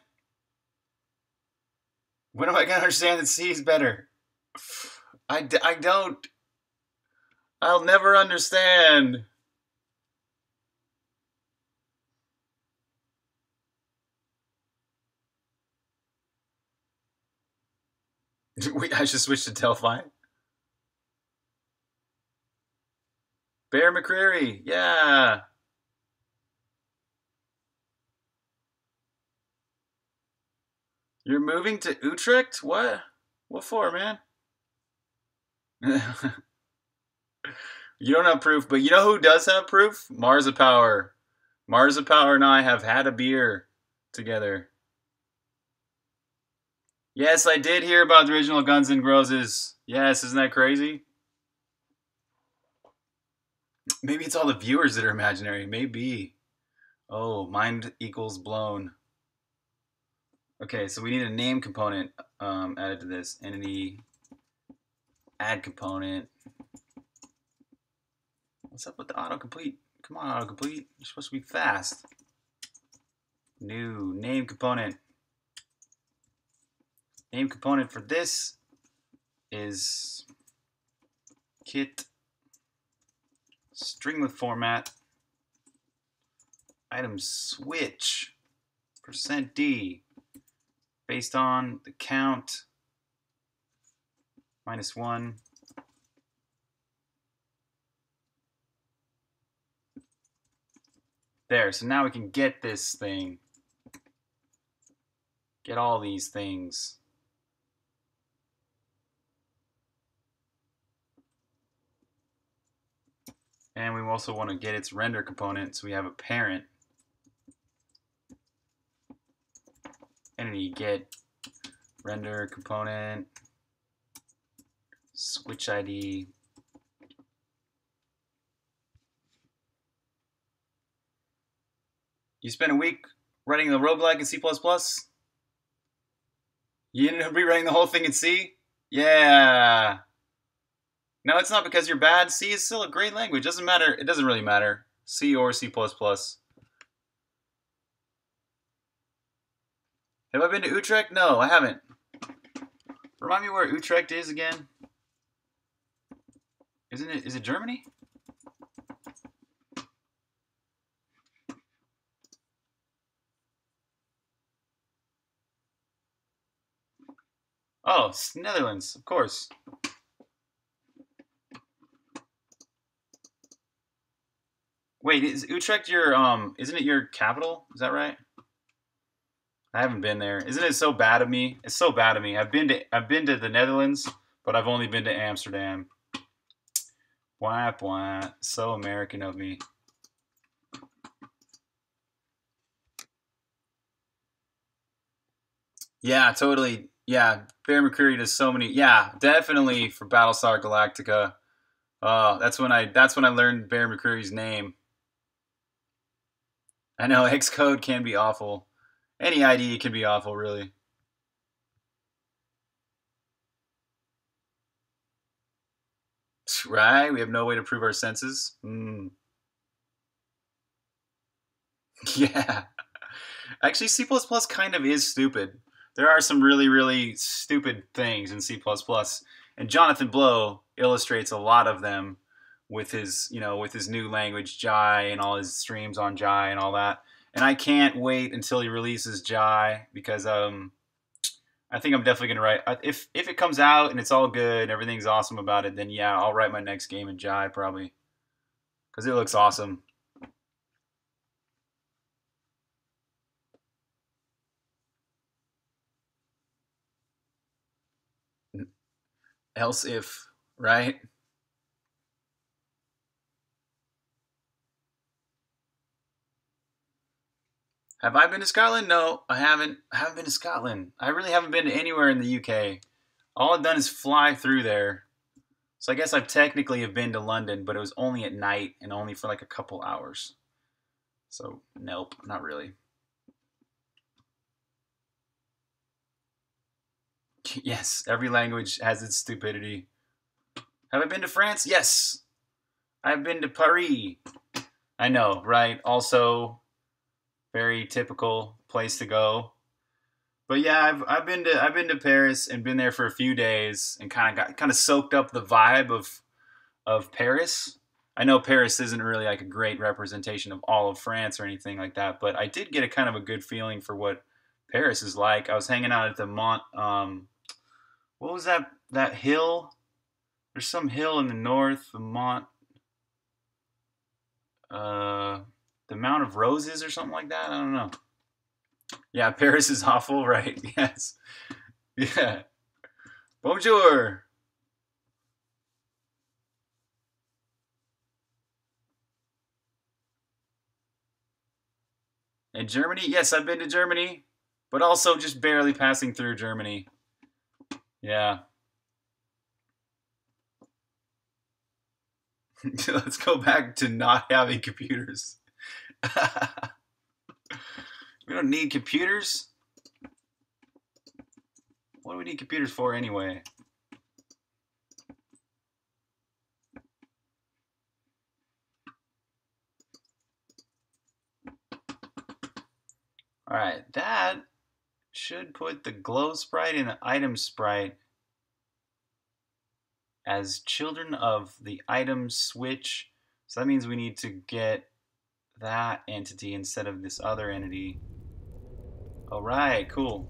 When am I gonna understand that C is better? I, d I don't. I'll never understand. Wait, I should switch to Delphi. Bear McCreary, yeah. You're moving to Utrecht? What? What for, man? You don't have proof, but you know who does have proof? Marzapower. Marzapower and I have had a beer together. Yes, I did hear about the original Guns N' Roses. Yes, isn't that crazy? Maybe it's all the viewers that are imaginary. Maybe. Oh, mind equals blown. Okay, so we need a name component um, added to this. Entity, add component. What's up with the autocomplete? Come on, autocomplete. You're supposed to be fast. New name component. Name component for this is kit string with format item switch percent D. Based on the count, minus one. There, so now we can get this thing. Get all these things. And we also want to get its render component, so we have a parent. Entity get render component switch I D You spent a week writing the roguelike in C plus plus? You ended up rewriting the whole thing in C? Yeah. No, it's not because you're bad. C is still a great language. Doesn't matter. It doesn't really matter. C or C plus plus. Have I been to Utrecht? No, I haven't. Remind me where Utrecht is again. Isn't it, is it Germany? Oh, it's Netherlands, of course. Wait, is Utrecht your, um, isn't it your capital? Is that right? I haven't been there. Isn't it so bad of me? It's so bad of me. I've been to I've been to the Netherlands, but I've only been to Amsterdam. Wah, wah. So American of me. Yeah, totally. Yeah, Bear McCreary does so many. Yeah, definitely for Battlestar Galactica. Uh, that's when I that's when I learned Bear McCreary's name. I know Xcode can be awful. Any I D can be awful, really. Right? We have no way to prove our senses. Mm. Yeah. Actually, C plus plus kind of is stupid. There are some really, really stupid things in C plus plus. And Jonathan Blow illustrates a lot of them with his, you know, with his new language, Jai, and all his streams on Jai and all that. And I can't wait until he releases Jai because um, I think I'm definitely gonna write. If if it comes out and it's all good, and everything's awesome about it, then yeah, I'll write my next game in Jai probably because it looks awesome. Else if, right? Have I been to Scotland? No, I haven't. I haven't been to Scotland. I really haven't been to anywhere in the U K. All I've done is fly through there. So I guess I've technically have been to London, but it was only at night and only for like a couple hours. So nope, not really. Yes, every language has its stupidity. Have I been to France? Yes. I've been to Paris. I know, right? Also, very typical place to go. But yeah, I've I've been to I've been to Paris and been there for a few days and kind of got kind of soaked up the vibe of of Paris. I know Paris isn't really like a great representation of all of France or anything like that, but I did get a kind of a good feeling for what Paris is like. I was hanging out at the Mont um what was that that hill? There's some hill in the north, the Mont uh the Mount of Roses or something like that. I don't know. Yeah, Paris is awful, right? Yes. Yeah. Bonjour. And Germany? Yes, I've been to Germany, but also just barely passing through Germany. Yeah. Let's go back to not having computers. We don't need computers. What do we need computers for anyway? All right, that should put the glow sprite and the item sprite as children of the item switch. So that means we need to get that entity instead of this other entity. All right, cool.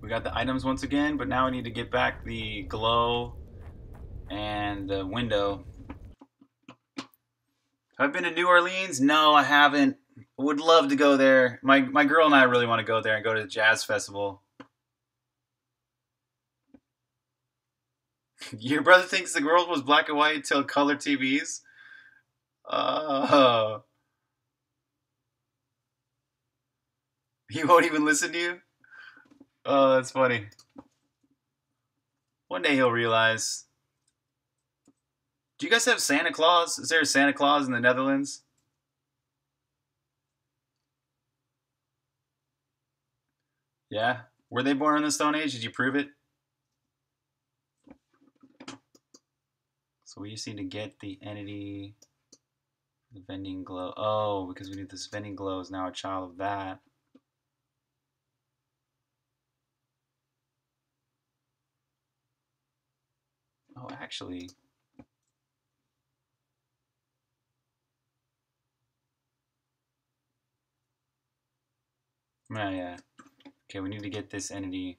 We got the items once again, but now we need to get back the glow and the window. Have I been to New Orleans? No, I haven't. Would love to go there. My, my girl and I really want to go there and go to the jazz festival. Your brother thinks the world was black and white till color T Vs? Uh, he won't even listen to you? Oh, that's funny. One day he'll realize. Do you guys have Santa Claus? Is there a Santa Claus in the Netherlands? Yeah? Were they born in the Stone Age? Did you prove it? So we just need to get the entity, the vending glow. Oh, because we need this vending glow is now a child of that. Oh, actually. Oh, yeah. Okay, we need to get this entity.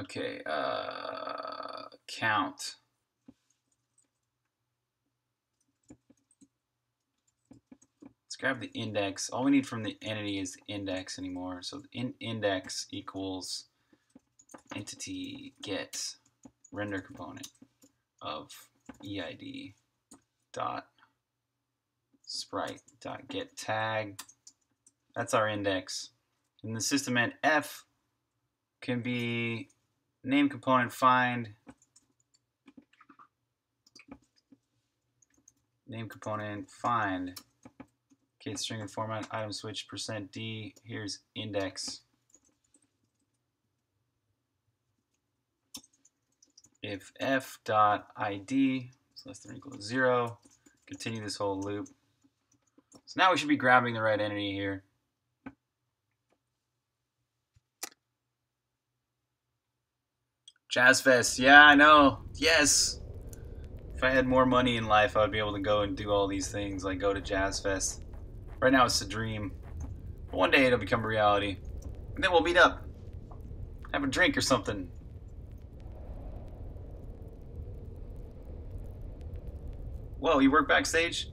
Okay, uh, count. Let's grab the index. All we need from the entity is the index anymore. So the in index equals entity get render component of E I D dot sprite dot get tag. That's our index. And the system at F can be name component find, name component find, okay, string and format, item switch, percent D, here's index. If f dot id is less than or equal to zero, continue this whole loop. So now we should be grabbing the right entity here. Jazz Fest, yeah, I know. Yes. If I had more money in life, I would be able to go and do all these things, like go to Jazz Fest. Right now, it's a dream. But one day, it'll become a reality. And then we'll meet up. Have a drink or something. Whoa, you work backstage?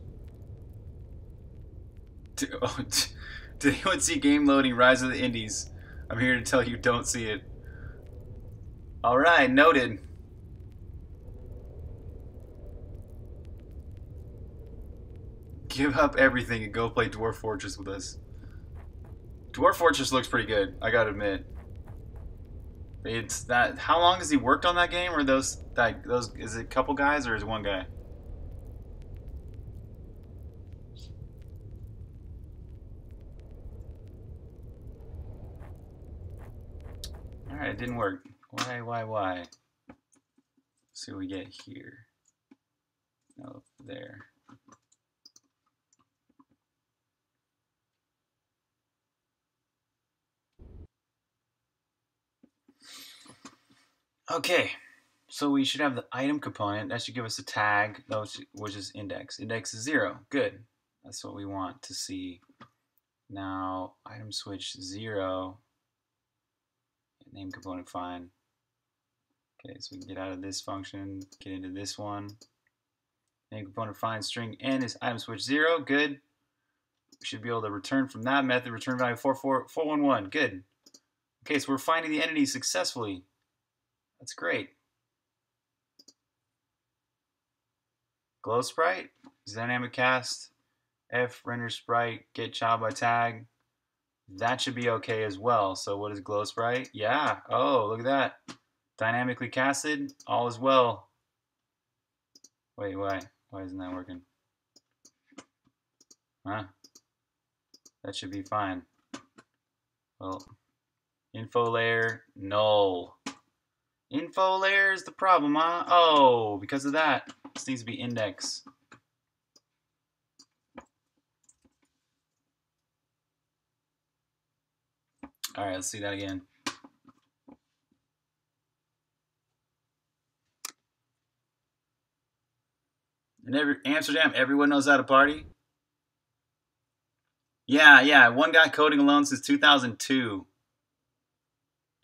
Do, oh, do anyone see game loading Rise of the Indies? I'm here to tell you don't see it. Alright, noted. Give up everything and go play Dwarf Fortress with us. Dwarf Fortress looks pretty good, I gotta admit. It's that. How long has he worked on that game, or those? That those? Is it a couple guys, or is it one guy? All right, it didn't work. Why? Why? Why? Let's see what we get here. Oh, there. Okay, so we should have the item component. That should give us a tag, which is index. Index is zero. Good. That's what we want to see. Now, item switch zero. Name component fine. Okay, so we can get out of this function, get into this one. Name component find string n is item switch zero. Good. We should be able to return from that method, return value four four four one one. Good. Okay, so we're finding the entity successfully. That's great. Glow sprite, dynamic cast, F render sprite, get child by tag. That should be okay as well. So what is glow sprite? Yeah. Oh, look at that. Dynamically casted, all is well. Wait, why? Why isn't that working? Huh? That should be fine. Well, info layer, null. Info layer is the problem, huh? Oh, because of that. This needs to be index. All right, let's see that again. In every, Amsterdam, everyone knows how to party? Yeah, yeah, one guy coding alone since two thousand two.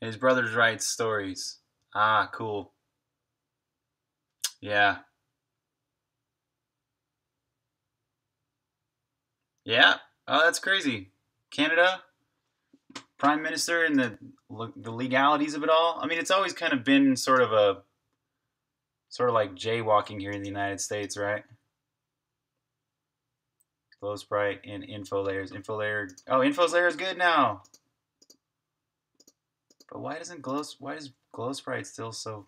And his brother writes stories. Ah, cool. Yeah. Yeah. Oh, that's crazy. Canada, Prime Minister, and the the legalities of it all. I mean, it's always kind of been sort of a sort of like jaywalking here in the United States, right? Glow sprite and info layers. Info layer. Oh, info layer is good now. But why doesn't glow? Why does glow sprite still so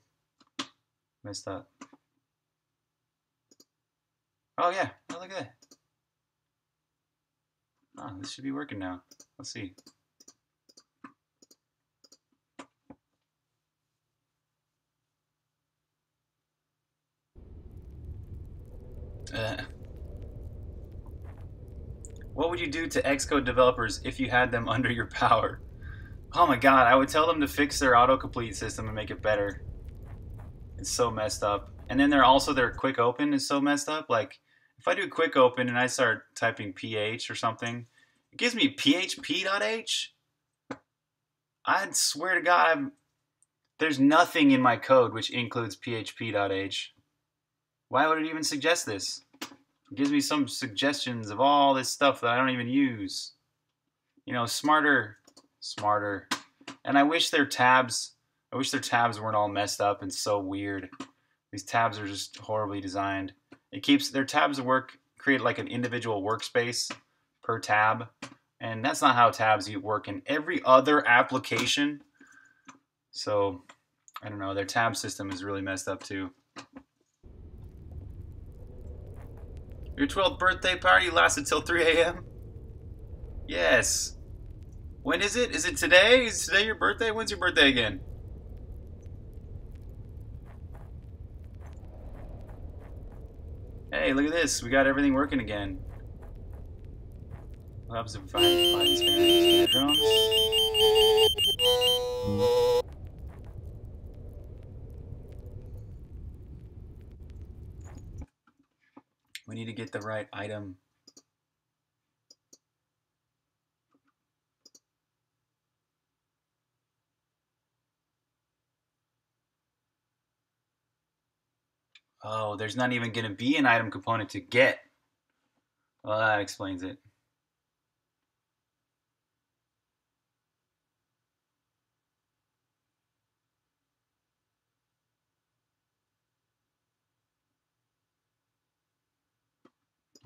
messed up? Oh yeah, oh, look at that. Oh, this should be working now. Let's see. Uh, what would you do to Xcode developers if you had them under your power? Oh my god, I would tell them to fix their autocomplete system and make it better. It's so messed up. And then they're also their quick open is so messed up. Like, if I do quick open and I start typing ph or something, it gives me p h p dot h. I'd swear to god, I'm, there's nothing in my code which includes p h p dot h. Why would it even suggest this? It gives me some suggestions of all this stuff that I don't even use. You know, smarter... smarter. And I wish their tabs I wish their tabs weren't all messed up and so weird. These tabs are just horribly designed. It keeps their tabs work create like an individual workspace per tab, and that's not how tabs work in every other application. So I don't know, their tab system is really messed up too. Your twelfth birthday party lasted till three A M? Yes. When is it? Is it today? Is today your birthday? When's your birthday again? Hey, look at this. We got everything working again. Labs of Fine Drums. We need to get the right item. Oh, there's not even going to be an item component to get. Well, that explains it.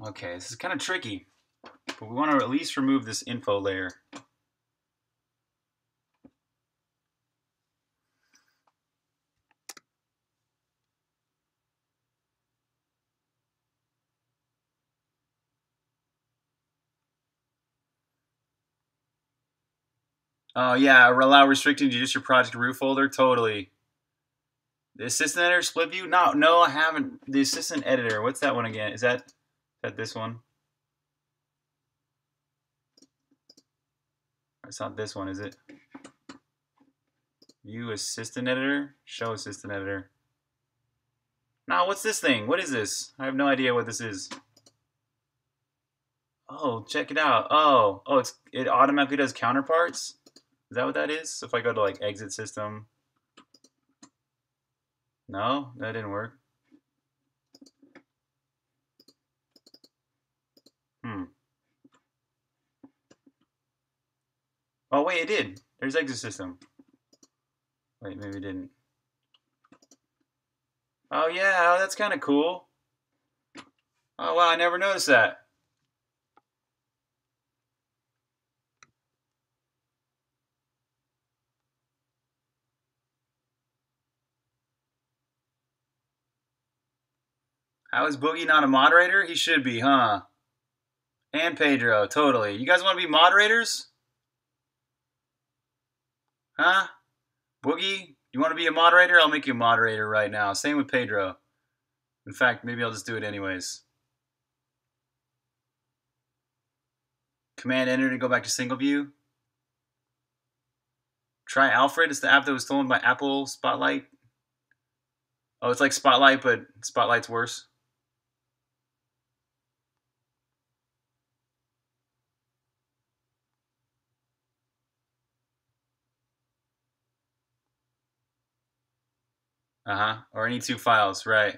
Okay, this is kind of tricky, but we want to at least remove this info layer. Oh, yeah, allow restricting to just your project root folder? Totally. The assistant editor, split view? No, no, I haven't. The assistant editor, what's that one again? Is that, is that this one? It's not this one, is it? View assistant editor? Show assistant editor. No, what's this thing? What is this? I have no idea what this is. Oh, check it out. Oh, oh, it's it automatically does counterparts? Is that what that is? So if I go to like exit system. No, that didn't work. Hmm. Oh wait, it did. There's exit system. Wait, maybe it didn't. Oh yeah, that's kind of cool. Oh wow, I never noticed that. How is Boogie not a moderator? He should be, huh? And Pedro, totally. You guys want to be moderators? Huh? Boogie, you want to be a moderator? I'll make you a moderator right now. Same with Pedro. In fact, maybe I'll just do it anyways. Command enter to go back to single view. Try Alfred. It's the app that was stolen by Apple Spotlight. Oh, it's like Spotlight, but Spotlight's worse. Uh-huh. Or any two files, right.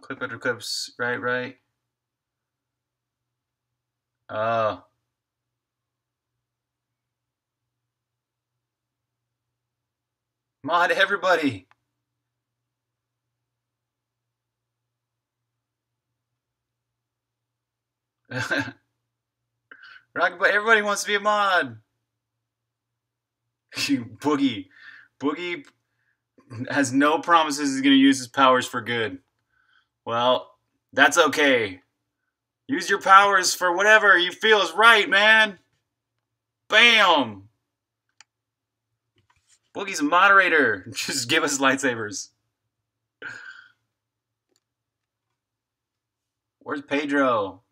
Clip after clips, right, right. Oh. Mod everybody. Rock, but everybody wants to be a mod. Boogie. Boogie has no promises he's going to use his powers for good. Well, that's okay. Use your powers for whatever you feel is right, man. Bam! Boogie's a moderator. Just give us lightsabers. Where's Pedro?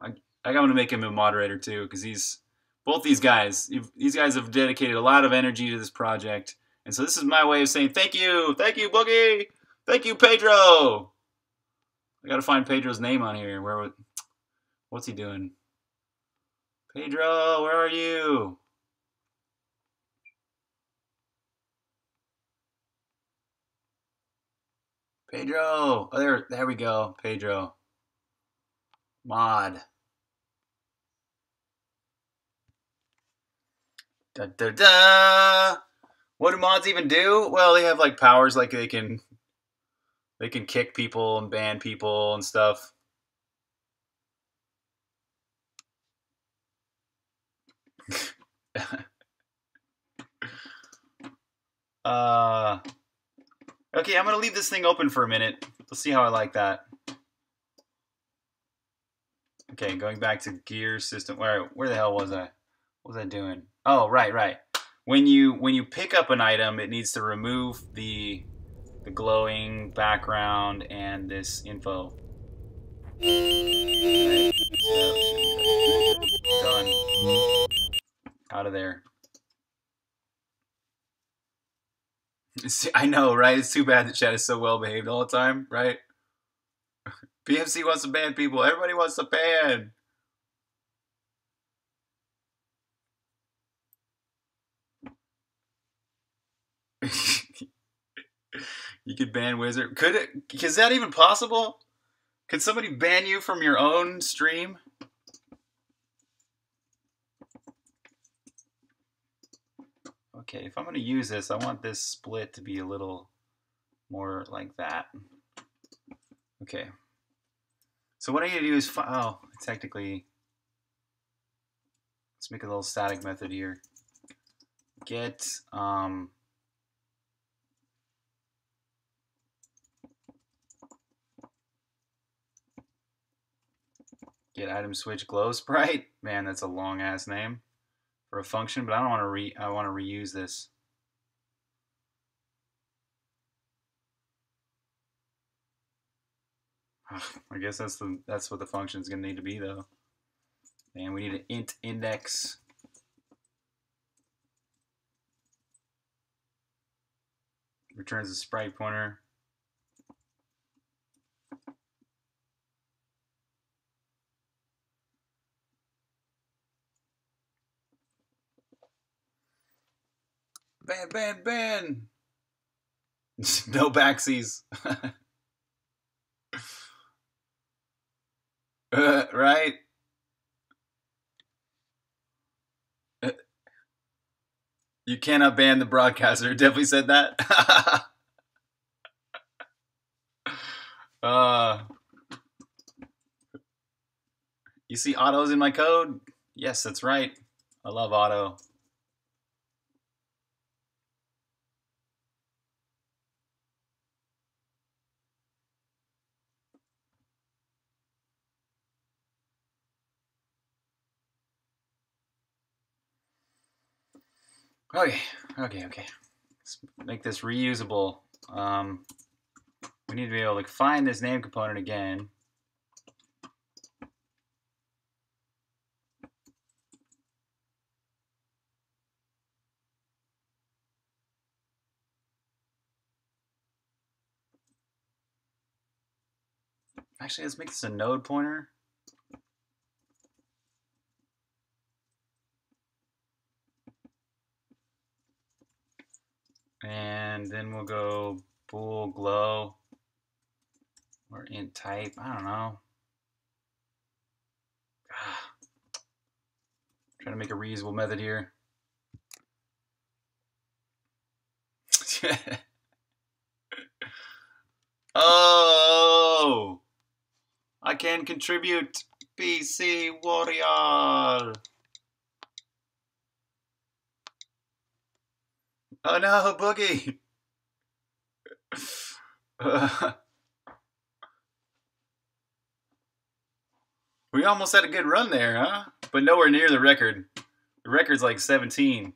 I, I'm going to make him a moderator too, because he's... Both these guys, these guys have dedicated a lot of energy to this project. And so this is my way of saying thank you. Thank you, Boogie. Thank you, Pedro. I got to find Pedro's name on here. Where? What's he doing? Pedro, where are you? Pedro. Oh, there, there we go. Pedro. Mod. Da, da, da. What do mods even do? Well, they have like powers, like they can they can kick people and ban people and stuff. uh Okay, I'm gonna leave this thing open for a minute. Let's see how I like that. Okay, going back to gear system. Where where the hell was I? What was I doing? Oh, right, right. When you when you pick up an item, it needs to remove the the glowing background and this info. Okay. Done. Out of there. It's, I know, right? It's too bad the chat is so well behaved all the time, right? P F C wants to ban people. Everybody wants to ban. You could ban Wizard. Could it? Is that even possible? Could somebody ban you from your own stream? Okay, if I'm going to use this, I want this split to be a little more like that. Okay. So what I need to do is, oh, technically, let's make a little static method here. Get, um, get item switch glow sprite. Man, that's a long ass name for a function, but I don't want to re, I want to reuse this. I guess that's the that's what the function is going to need to be though. And we need an int index. Returns a sprite pointer. Ban, ban, ban. No backsies. Uh, right? Uh, you cannot ban the broadcaster. Definitely said that. uh, you see autos in my code? Yes, that's right. I love auto. Okay, okay, okay. Let's make this reusable. Um, we need to be able to find this name component again. Actually, let's make this a node pointer. And then we'll go bool glow or int type. I don't know. Ah. Trying to make a reusable method here. Oh, I can contribute, P C warrior. Oh no, Boogie! uh, we almost had a good run there, huh? But nowhere near the record. The record's like seventeen.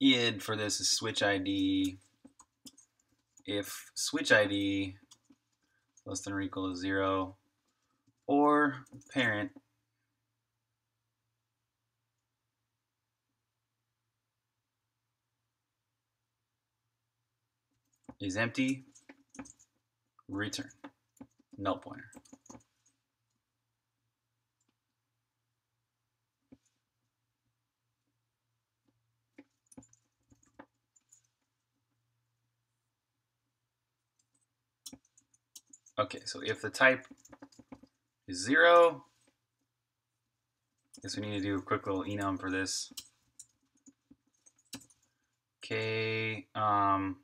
I D for this is switch I D. If switch I D less than or equal to zero, or parent. Is empty, return null pointer. Okay, so if the type is zero, I guess we need to do a quick little enum for this. Okay, um,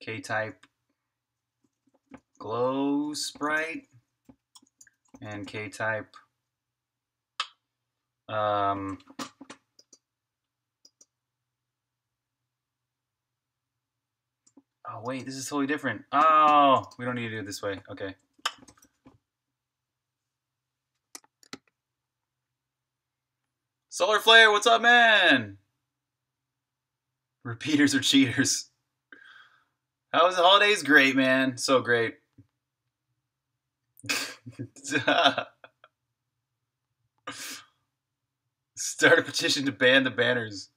K type glow sprite and K type um, oh, wait, this is totally different. Oh, we don't need to do it this way. Okay. Solar Flare, what's up, man? Repeaters are cheaters. How was the holidays? Great, man. So great. Start a petition to ban the banners.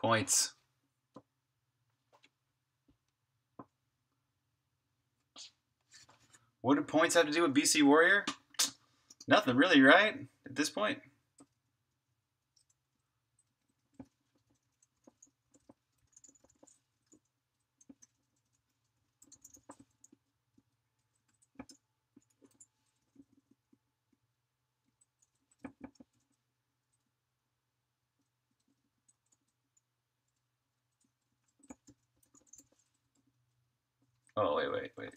Points. What do points have to do with B C Warrior? Nothing really, right? At this point. Oh, wait, wait, wait.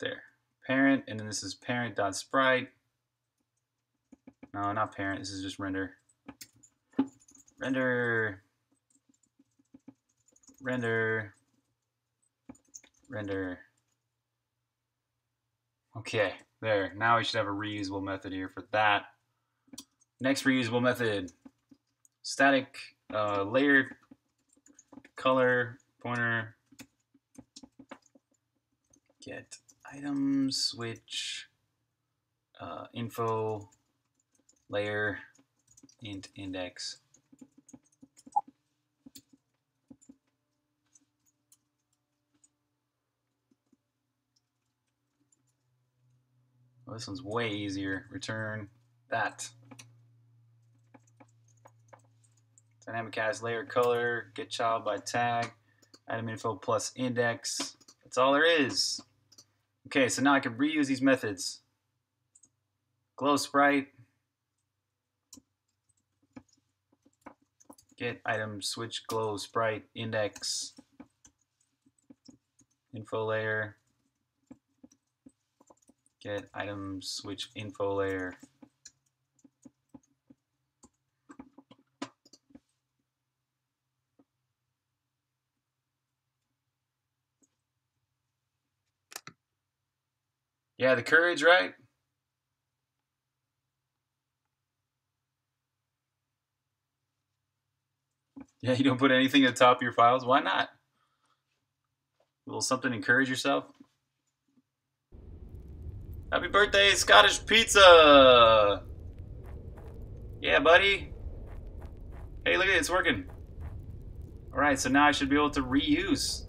There. Parent, and then this is parent.sprite. No, not parent. This is just render. Render. Render. Render. Okay, there. Now we should have a reusable method here for that. Next reusable method. Static uh, layered color pointer. Get item switch uh, info layer int index. Oh, this one's way easier. Return that dynamic cast layer color get child by tag item info plus index. That's all there is. Okay, so now I can reuse these methods. Glow sprite, get item switch glow sprite index, info layer, get item switch info layer. Yeah, the courage, right? Yeah, you don't put anything at the top of your files. Why not? A little something to encourage yourself. Happy birthday, Scottish Pizza! Yeah, buddy. Hey, look at it, it's working. All right, so now I should be able to reuse.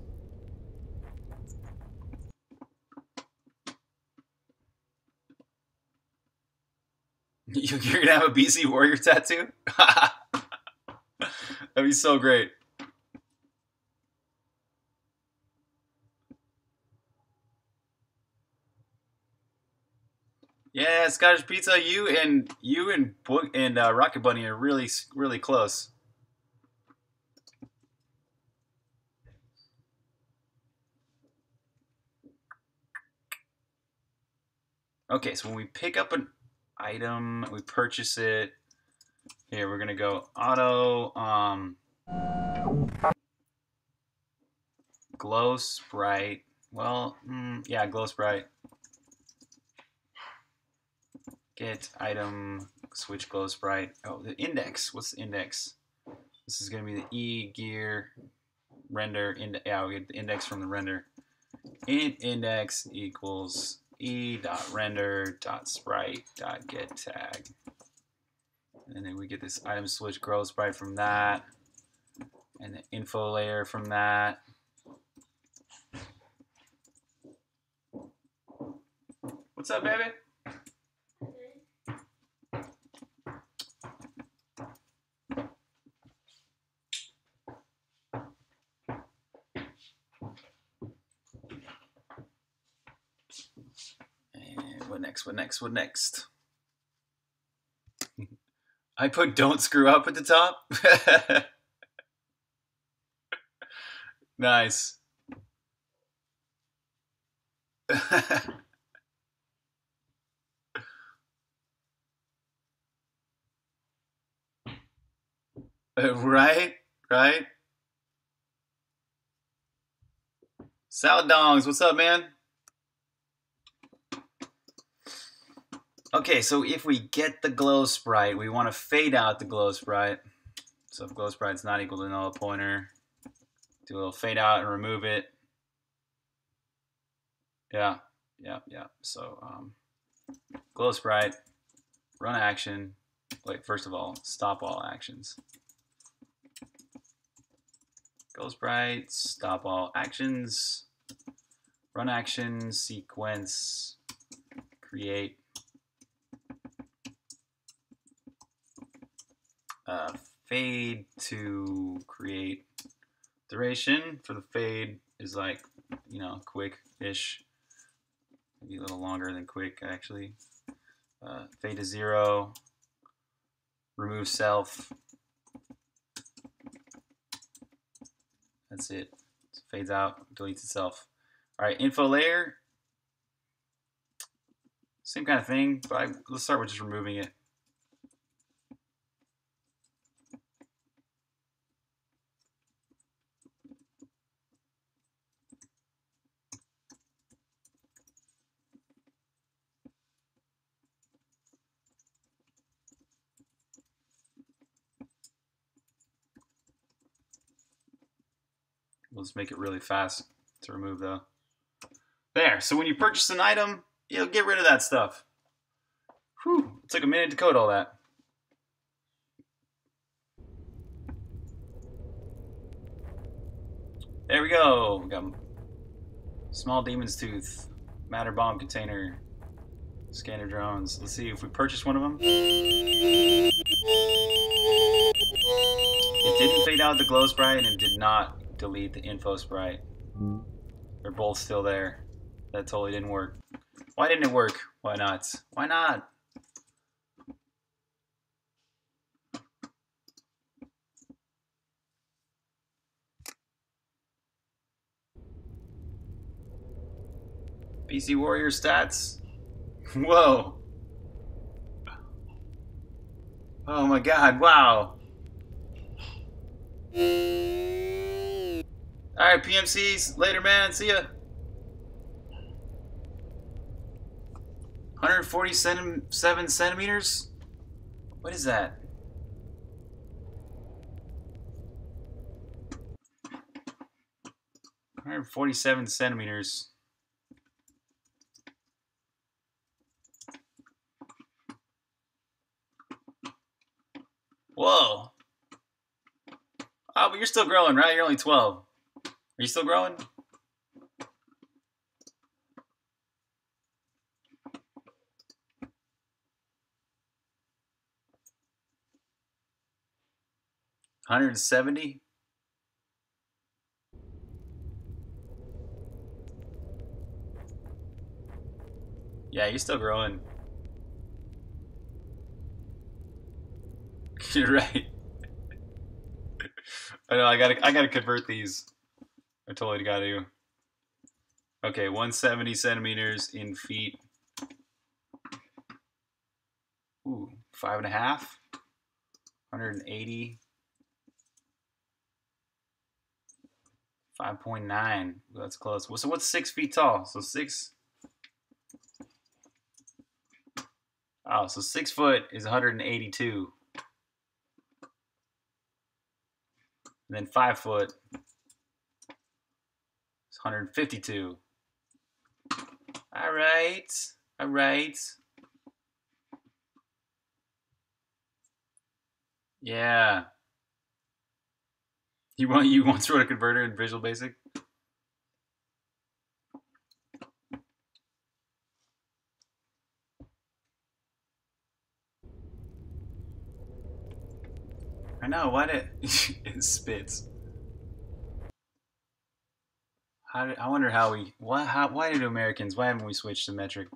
You're gonna have a B C Warrior tattoo? That'd be so great. Yeah, Scottish Pizza, you and you and and uh, Rocket Bunny are really really close. Okay, so when we pick up an item, we purchase it. Here, we're gonna go auto um, glow sprite. Well, mm, yeah, glow sprite. Get item switch glow sprite. Oh, the index. What's the index? This is gonna be the e gear render. Ind yeah, we get the index from the render. Int index equals E dot render dot sprite dot get tag, and then we get this item switch grow sprite from that, and the info layer from that. What's up, baby? What next? What next? What next? I put don't screw up at the top. Nice. Right? Right? Sal Dongs, what's up, man? Okay, so if we get the glow sprite, we want to fade out the glow sprite. So if glow sprite's not equal to null pointer, do a little fade out and remove it. Yeah, yeah, yeah. So um, glow sprite, run action. Wait, first of all, stop all actions. Goal sprites, stop all actions, run action, sequence, create, uh, fade to create duration. For the fade is like, you know, quick-ish, maybe a little longer than quick actually. Uh, fade to zero, remove self. That's it. It fades out, deletes itself. All right, info layer. Same kind of thing, but I, let's start with just removing it. Let's make it really fast to remove though. There, so when you purchase an item, you'll get rid of that stuff. Whew, it took a minute to code all that. There we go, we got small demon's tooth, matter bomb container, scanner drones. Let's see if we purchase one of them. It didn't fade out the glow sprite and did not delete the info sprite. They're both still there. That totally didn't work. Why didn't it work? Why not? Why not? P C Warrior stats? Whoa. Oh my god, wow. All right, P M Cs, later, man. See ya. one hundred forty-seven centimeters? What is that? one hundred forty-seven centimeters. Whoa. Oh, but you're still growing, right? You're only twelve. Are you still growing? one hundred seventy? Yeah, you're still growing. You're right. I know, I gotta I gotta convert these. I totally got to. Okay, one hundred seventy centimeters in feet. Ooh, five and a half. one hundred eighty. five point nine. That's close. So what's six feet tall? So six. Oh, so six foot is one hundred eighty-two. And then five foot. one hundred fifty-two. All right, all right. Yeah. You want you once wrote a converter in Visual Basic? I know. Why did it spits? I wonder how we, why, how, why do Americans, why haven't we switched to metric?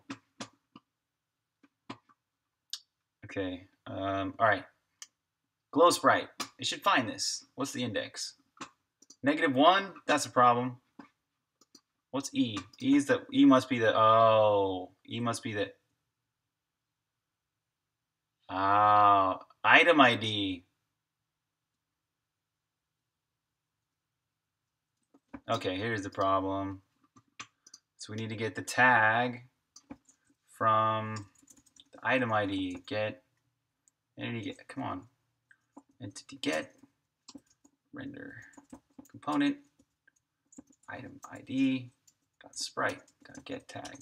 Okay, um, all right. Glow sprite, it should find this. What's the index? Negative one, that's a problem. What's E? E is the, E must be the, oh, E must be the, ah, item I D. Okay, here's the problem. So we need to get the tag from the item I D. Get entity get. Come on, entity get render component item I D dot sprite dot get tag.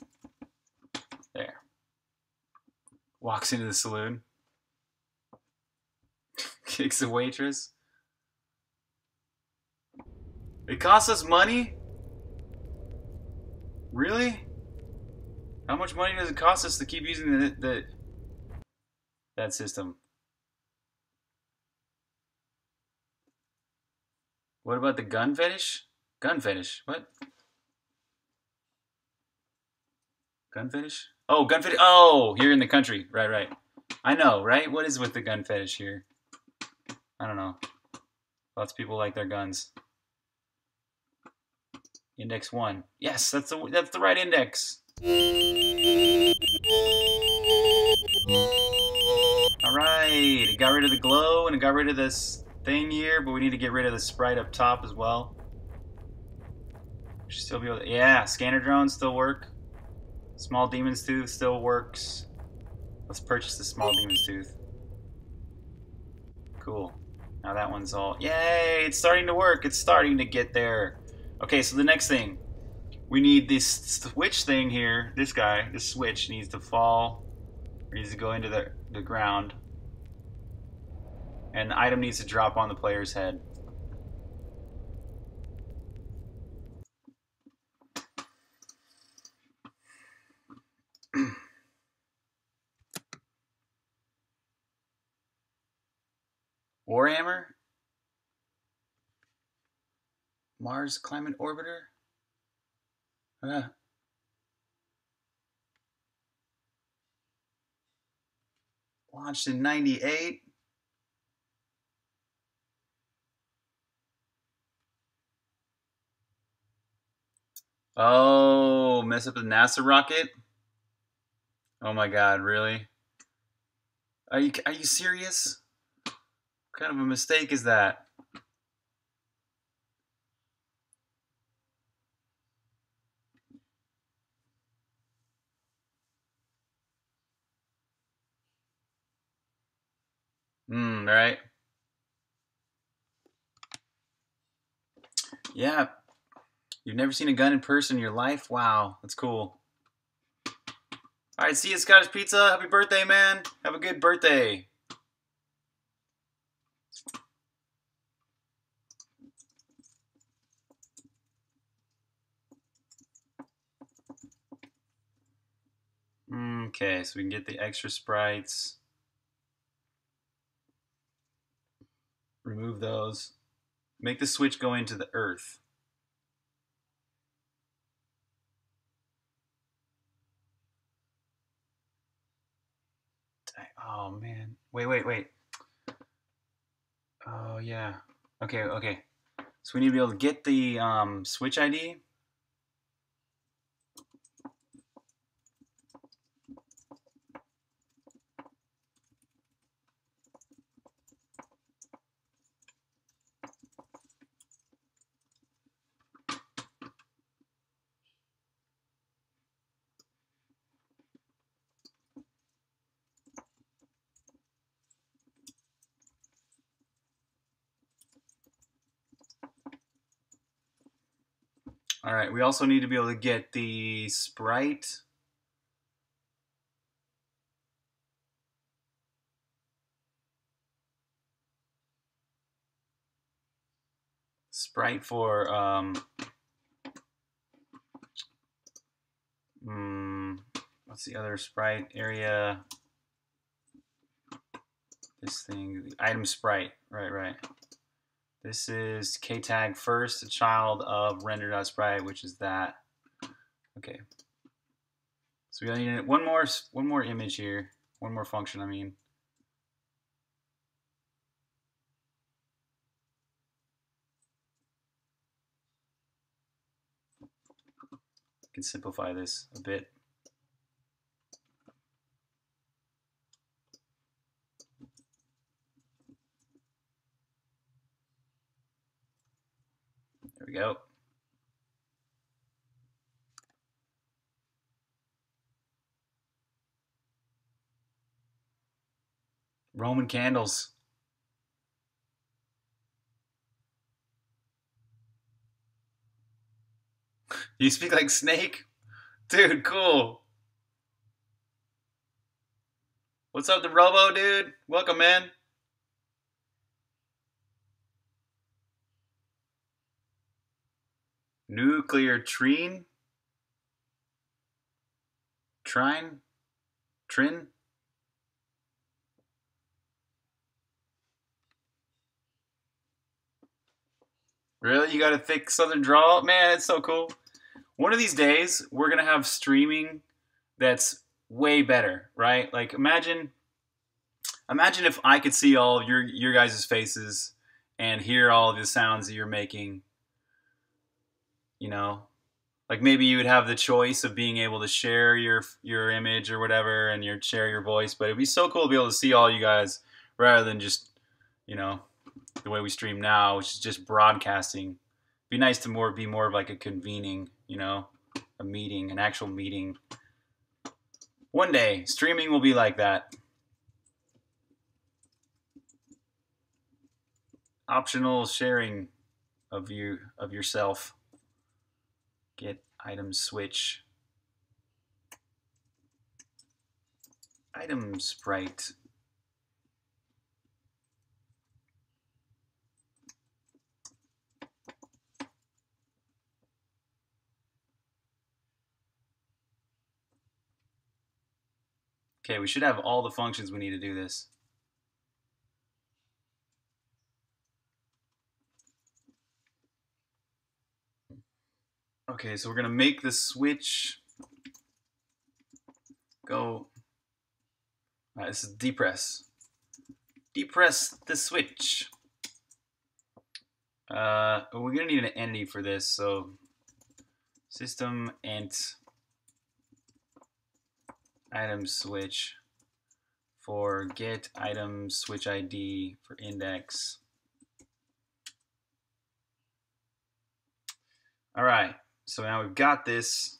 There. Walks into the saloon. Kicks the waitress. It costs us money? Really? How much money does it cost us to keep using the, the that system? What about the gun fetish? Gun fetish? What? Gun fetish? Oh, gun fetish. Oh, here in the country. Right, right. I know, right? What is with the gun fetish here? I don't know. Lots of people like their guns. Index one. Yes, that's the that's the right index. All right. It got rid of the glow and it got rid of this thing here, but we need to get rid of the sprite up top as well. We should still be able to, yeah, scanner drones still work. Small Demon's Tooth still works. Let's purchase the Small Demon's Tooth. Cool. Now that one's all... Yay! It's starting to work. It's starting to get there. Okay, so the next thing. We need this switch thing here. This guy, this switch, needs to fall. Or needs to go into the, the ground. And the item needs to drop on the player's head. Warhammer? Mars Climate Orbiter? Uh. Launched in ninety-eight. Oh, mess up the NASA rocket? Oh my god, really? Are you, are you serious? What kind of a mistake is that? Hmm, right? Yeah. You've never seen a gun in person in your life? Wow, that's cool. Alright, see you, Scottish Pizza. Happy birthday, man. Have a good birthday. Okay, so we can get the extra sprites. Remove those. Make the switch go into the earth. Oh, man. Wait, wait, wait. Oh, yeah. Okay, okay. So we need to be able to get the um, switch I D. All right, we also need to be able to get the sprite. Sprite for, um, mm, what's the other sprite area? This thing, the item sprite, right, right. This is K-tag first, a child of render.sprite, which is that. Okay. So we need one more, one more image here, one more function, I mean. We can simplify this a bit. We go. Roman candles. You speak like Snake? Dude, cool. What's up, the Robo, dude? Welcome, man. Nuclear trine? Trine? Trin? Really? You got a thick southern drawl? Man, it's so cool. One of these days, we're going to have streaming that's way better, right? Like, imagine... Imagine if I could see all your your guys' faces and hear all of the sounds that you're making, you know? Like maybe you would have the choice of being able to share your your image or whatever and your share your voice, but it'd be so cool to be able to see all you guys rather than just, you know, the way we stream now, which is just broadcasting. It'd be nice to more be more of like a convening, you know, a meeting, an actual meeting. One day, streaming will be like that. Optional sharing of you of yourself. Get items switch. Item sprite. Okay, we should have all the functions we need to do this. Okay, so we're going to make the switch go, right, this is depress, depress the switch. Uh, we're going to need an entity for this, so system int item switch for get item switch I D for index. All right. So now we've got this.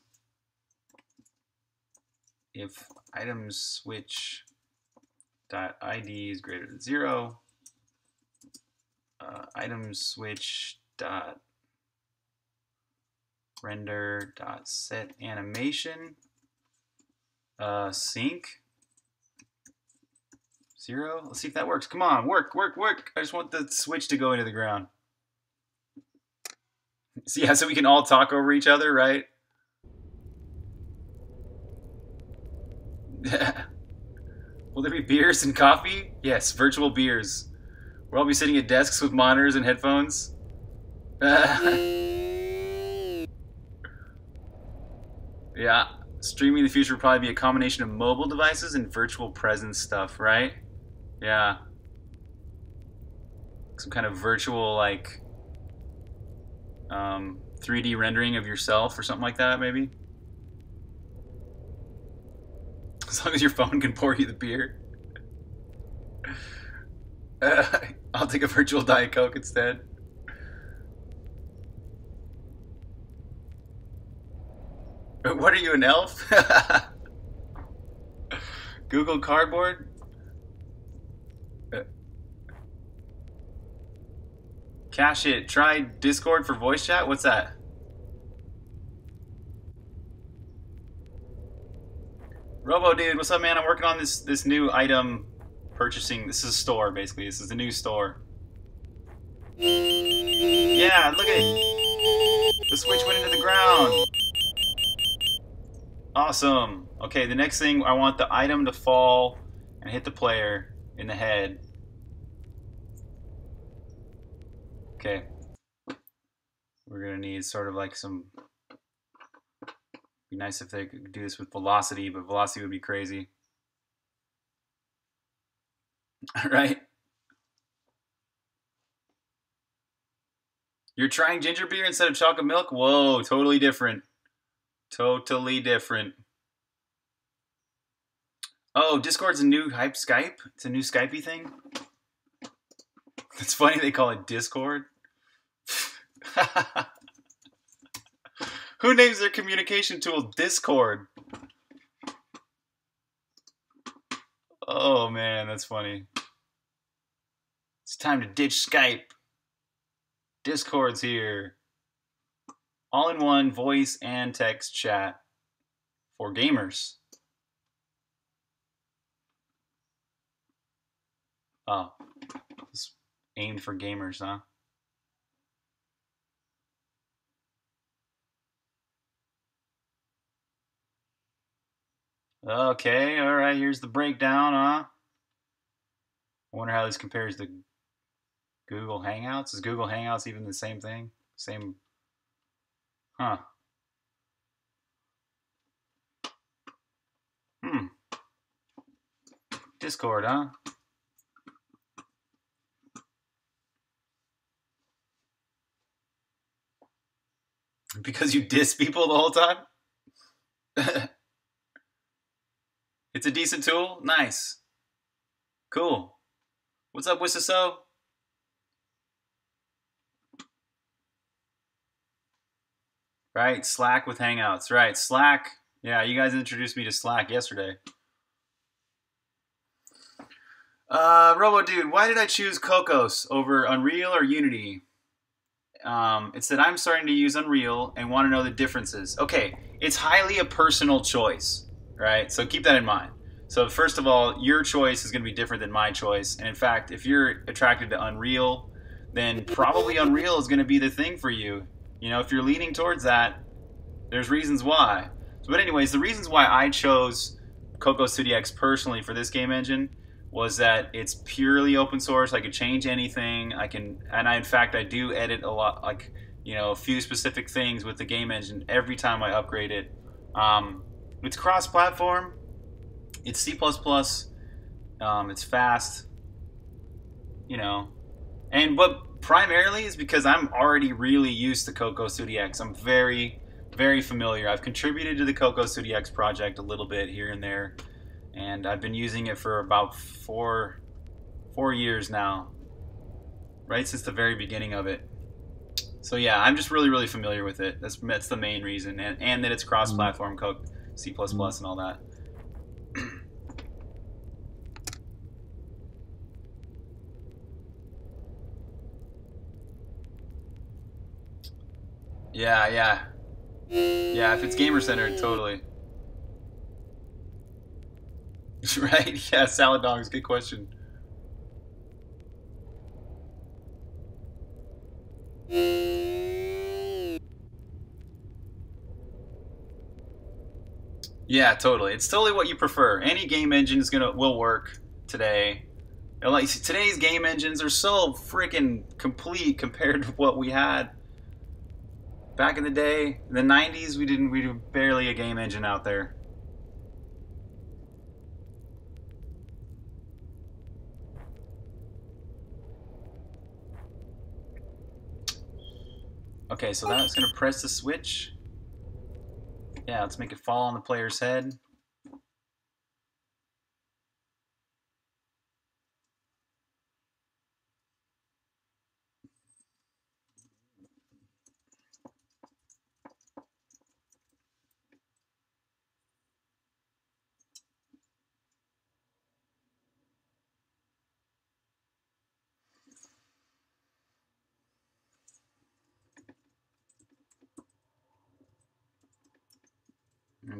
If item switch dot I D is greater than zero, uh, item switch dot render dot set animation uh, sync zero. Let's see if that works. Come on, work, work, work. I just want the switch to go into the ground. So yeah, so we can all talk over each other, right? Will there be beers and coffee? Yes, virtual beers. We'll all be sitting at desks with monitors and headphones. Yeah, streaming in the future will probably be a combination of mobile devices and virtual presence stuff, right? Yeah. Some kind of virtual, like... Um, three D rendering of yourself or something like that, maybe. As long as your phone can pour you the beer. uh, I'll take a virtual Diet Coke instead. What are you, an elf? Google Cardboard? Cash it. Try Discord for voice chat? What's that? Robo dude, what's up, man? I'm working on this this new item purchasing. This is a store, basically. This is the new store. Yeah, look at it. The switch went into the ground. Awesome. Okay, the next thing, I want the item to fall and hit the player in the head. Okay, we're gonna need sort of like some, be nice if they could do this with velocity, but velocity would be crazy. All right. You're trying ginger beer instead of chocolate milk? Whoa, totally different. Totally different. Oh, Discord's a new hype Skype? It's a new Skypey thing? It's funny they call it Discord. Who names their communication tool Discord? Oh man, that's funny. It's time to ditch Skype. Discord's here. All-in-one voice and text chat for gamers. Oh. Aimed for gamers, huh? Okay, all right, here's the breakdown, huh? I wonder how this compares to Google Hangouts. Is Google Hangouts even the same thing? Same, huh? Hmm. Discord, huh? Because you diss people the whole time? It's a decent tool? Nice. Cool. What's up, Wissiso? Right, Slack with Hangouts. Right, Slack. Yeah, you guys introduced me to Slack yesterday. Uh, RoboDude, why did I choose Cocos over Unreal or Unity? Um, it's that I'm starting to use Unreal and want to know the differences. Okay, it's highly a personal choice. Right, so keep that in mind. So first of all, your choice is going to be different than my choice. And in fact, if you're attracted to Unreal, then probably Unreal is going to be the thing for you. You know, if you're leaning towards that, there's reasons why. So, but anyways, the reasons why I chose Cocos two d x personally for this game engine was that it's purely open source. I could change anything. I can, and I in fact I do edit a lot, like you know, a few specific things with the game engine every time I upgrade it. Um, It's cross-platform, it's C plus plus, um, it's fast, you know, and but primarily is because I'm already really used to Cocos two d x. I'm very, very familiar. I've contributed to the Cocos two d x project a little bit here and there, and I've been using it for about four, four years now, right since the very beginning of it. So yeah, I'm just really, really familiar with it. That's, that's the main reason, and, and that it's cross-platform Coco. C plus plus and all that. Yeah, yeah. Yeah, if it's gamer-centered, totally. Right? Yeah, salad dogs, good question. Yeah, totally. It's totally what you prefer. Any game engine is gonna will work today. And like today's game engines are so freaking complete compared to what we had back in the day. In the nineties, we didn't we were barely a game engine out there. Okay, so that's gonna press the switch. Yeah, let's make it fall on the player's head.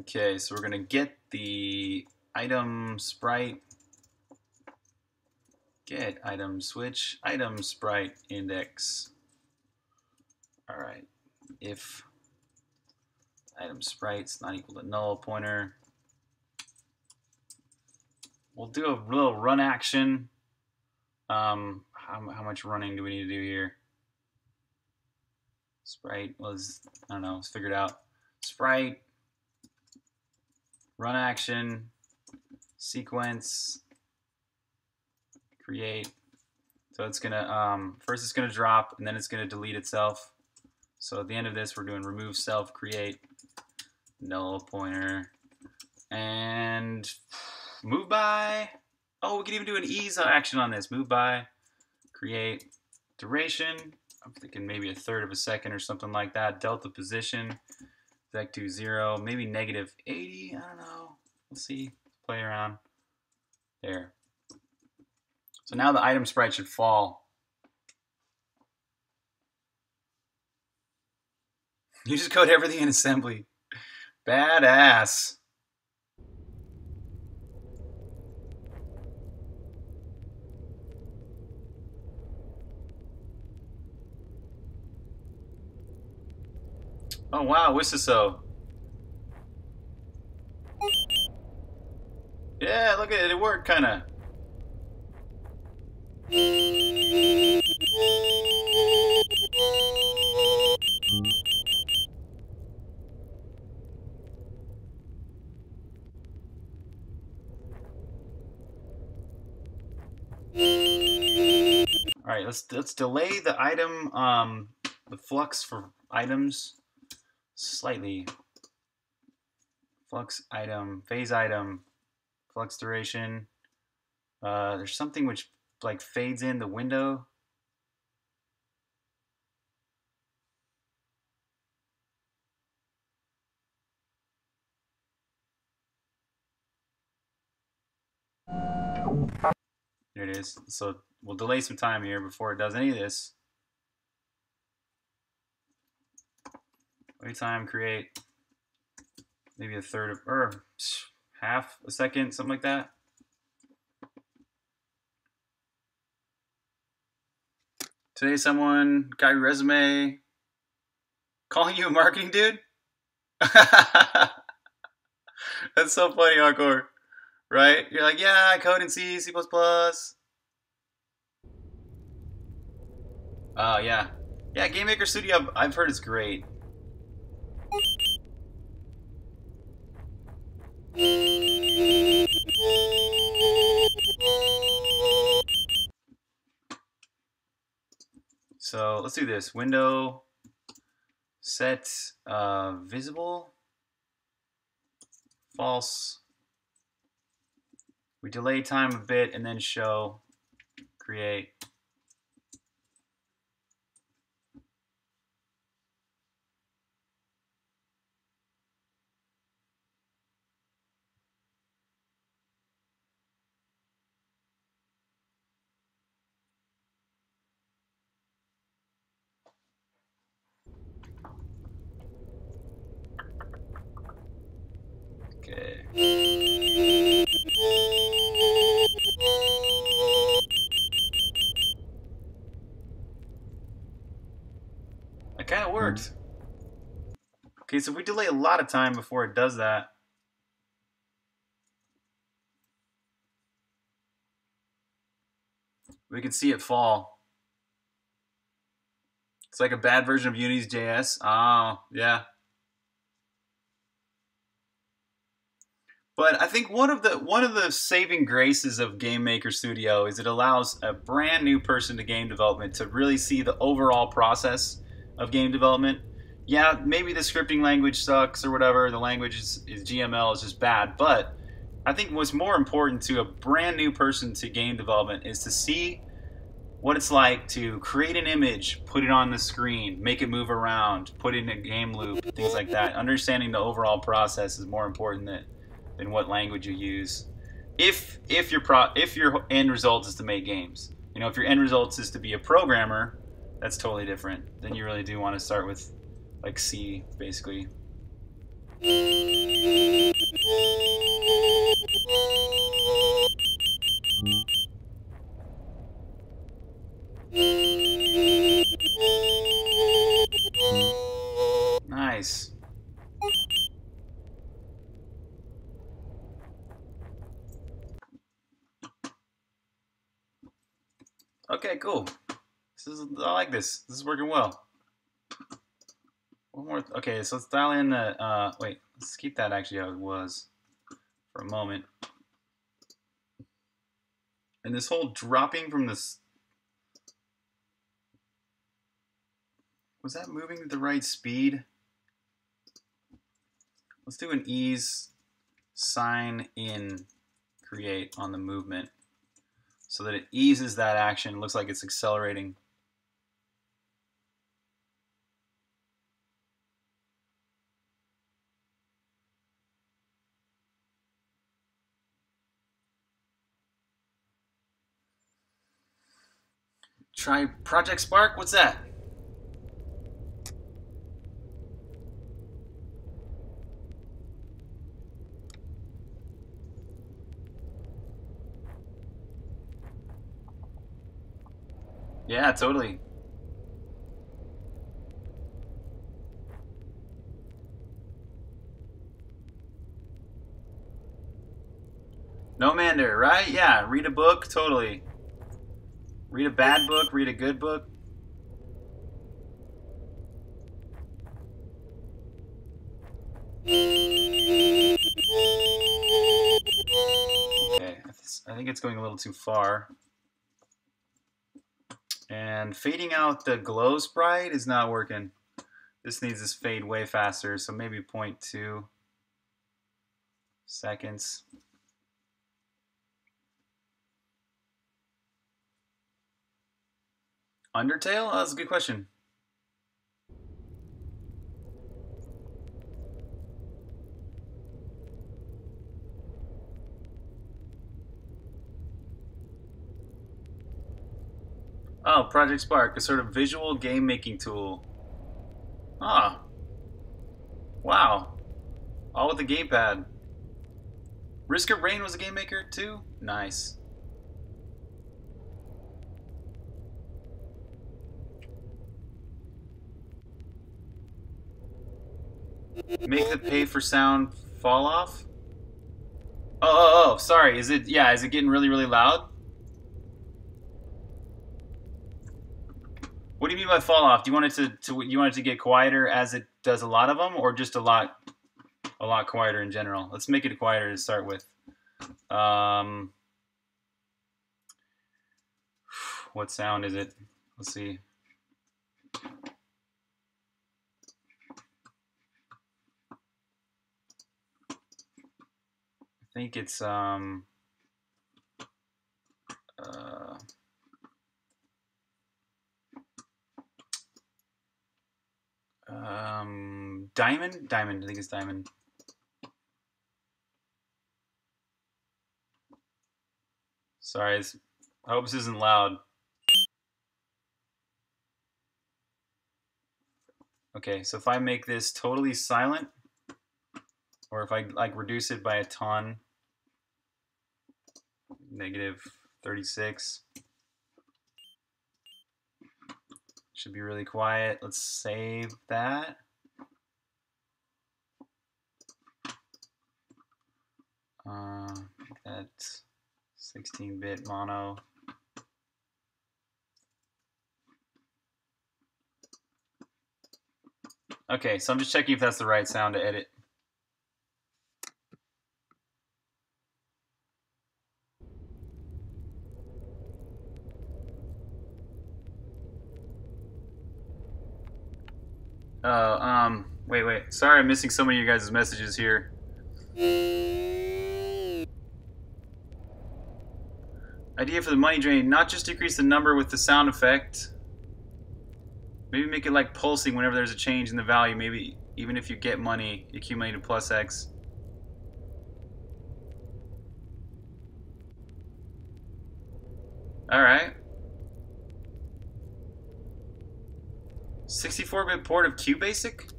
Okay, so we're going to get the item sprite, get item switch, item sprite index. All right, if item sprite's not equal to null pointer, we'll do a little run action. Um, how, how much running do we need to do here? Sprite was, I don't know, let's figure it out. Sprite. Run action, sequence, create. So it's gonna, um, first it's gonna drop and then it's gonna delete itself. So at the end of this, we're doing remove self, create, null pointer, and move by. Oh, we can even do an ease action on this. Move by, create, duration. I'm thinking maybe a third of a second or something like that. Delta position. Vec to zero, maybe negative eighty, I don't know. We'll see, play around. There. So now the item sprite should fall. You just code everything in assembly. Badass. Oh wow, Wissiso. Yeah, look at it, it worked kinda. Alright, let's let's delay the item um the flux for items slightly. Flux item, phase item, flux duration. Uh, there's something which like fades in the window. There it is. So we'll delay some time here before it does any of this. Delay time, create maybe a third of, or half a second, something like that. Today someone got your resume calling you a marketing dude? That's so funny, hardcore. Right? You're like, yeah, I code in C, C plus plus. Oh, yeah. Yeah, GameMaker Studio, I've, I've heard it's great. So let's do this. Window, set, uh, visible, false. We delay time a bit and then show, create. Okay. That kind of worked. Okay, so we delay a lot of time before it does that. We can see it fall. It's like a bad version of Unity's J S. Oh, yeah. But I think one of the one of the saving graces of GameMaker Studio is it allows a brand new person to game development to really see the overall process of game development. Yeah, maybe the scripting language sucks or whatever, the language is, is G M L is just bad, but I think what's more important to a brand new person to game development is to see what it's like to create an image, put it on the screen, make it move around, put it in a game loop, things like that. Understanding the overall process is more important than in what language you use, if if your pro if your end result is to make games. You know, if your end result is to be a programmer, that's totally different. Then you really do want to start with like C, basically. Nice. Okay, cool. This is, I like this. This is working well. One more. Okay, so let's dial in the. Uh, wait, let's keep that actually how it was for a moment. And this whole dropping from this. Was that moving at the right speed? Let's do an ease sign in create on the movement, so that it eases that action. It looks like it's accelerating. Try Project Spark? What's that? Yeah, totally. No mander, right? Yeah, read a book, totally. Read a bad book, read a good book. Okay, I think it's going a little too far. And fading out the glow sprite is not working. This needs to fade way faster, so maybe zero point two seconds. Undertale? Oh, that's a good question. Oh, Project Spark, a sort of visual game-making tool. Ah. Wow. All with the gamepad. Risk of Rain was a game maker, too? Nice. Make the pay for sound fall off? Oh, oh, oh, sorry. Is it, yeah, is it getting really, really loud? What do you mean by fall off? Do you want it to, to you want it to get quieter as it does a lot of them, or just a lot, a lot quieter in general? Let's make it quieter to start with. Um, what sound is it? Let's see. I think it's um. Uh, Um, diamond? Diamond, I think it's diamond. Sorry, it's, I hope this isn't loud. Okay, so if I make this totally silent, or if I like reduce it by a ton, negative thirty-six. Should be really quiet. Let's save that. Uh, that sixteen bit mono. Okay, so I'm just checking if that's the right sound to edit. Oh, uh, um, wait, wait. Sorry, I'm missing some of you guys' messages here. Idea for the money drain. Not just decrease the number with the sound effect. Maybe make it like pulsing whenever there's a change in the value. Maybe even if you get money, accumulated plus X. Alright. sixty-four bit port of QBasic?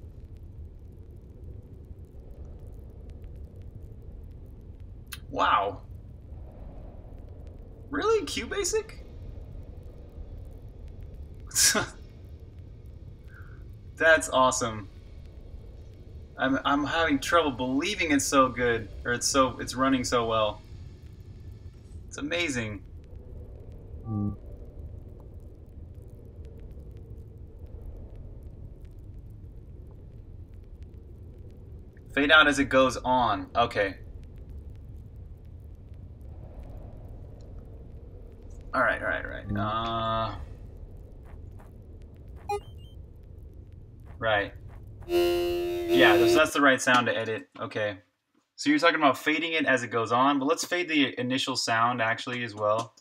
Wow. Really? QBasic? That's awesome. I'm I'm having trouble believing it's so good, or it's so it's running so well. It's amazing. Mm. Fade out as it goes on. Okay. All right, all right, all right. Uh, right. Yeah, so that's the right sound to edit. Okay. So you're talking about fading it as it goes on, but let's fade the initial sound actually as well.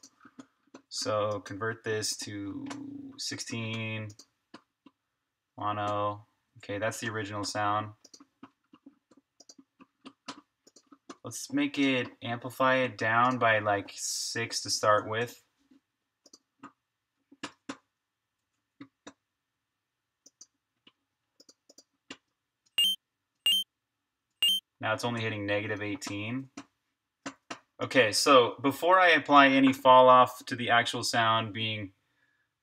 So convert this to sixteen mono. Okay, that's the original sound. Let's make it, amplify it down by like six to start with. Now it's only hitting negative eighteen. Okay, so before I apply any fall off to the actual sound being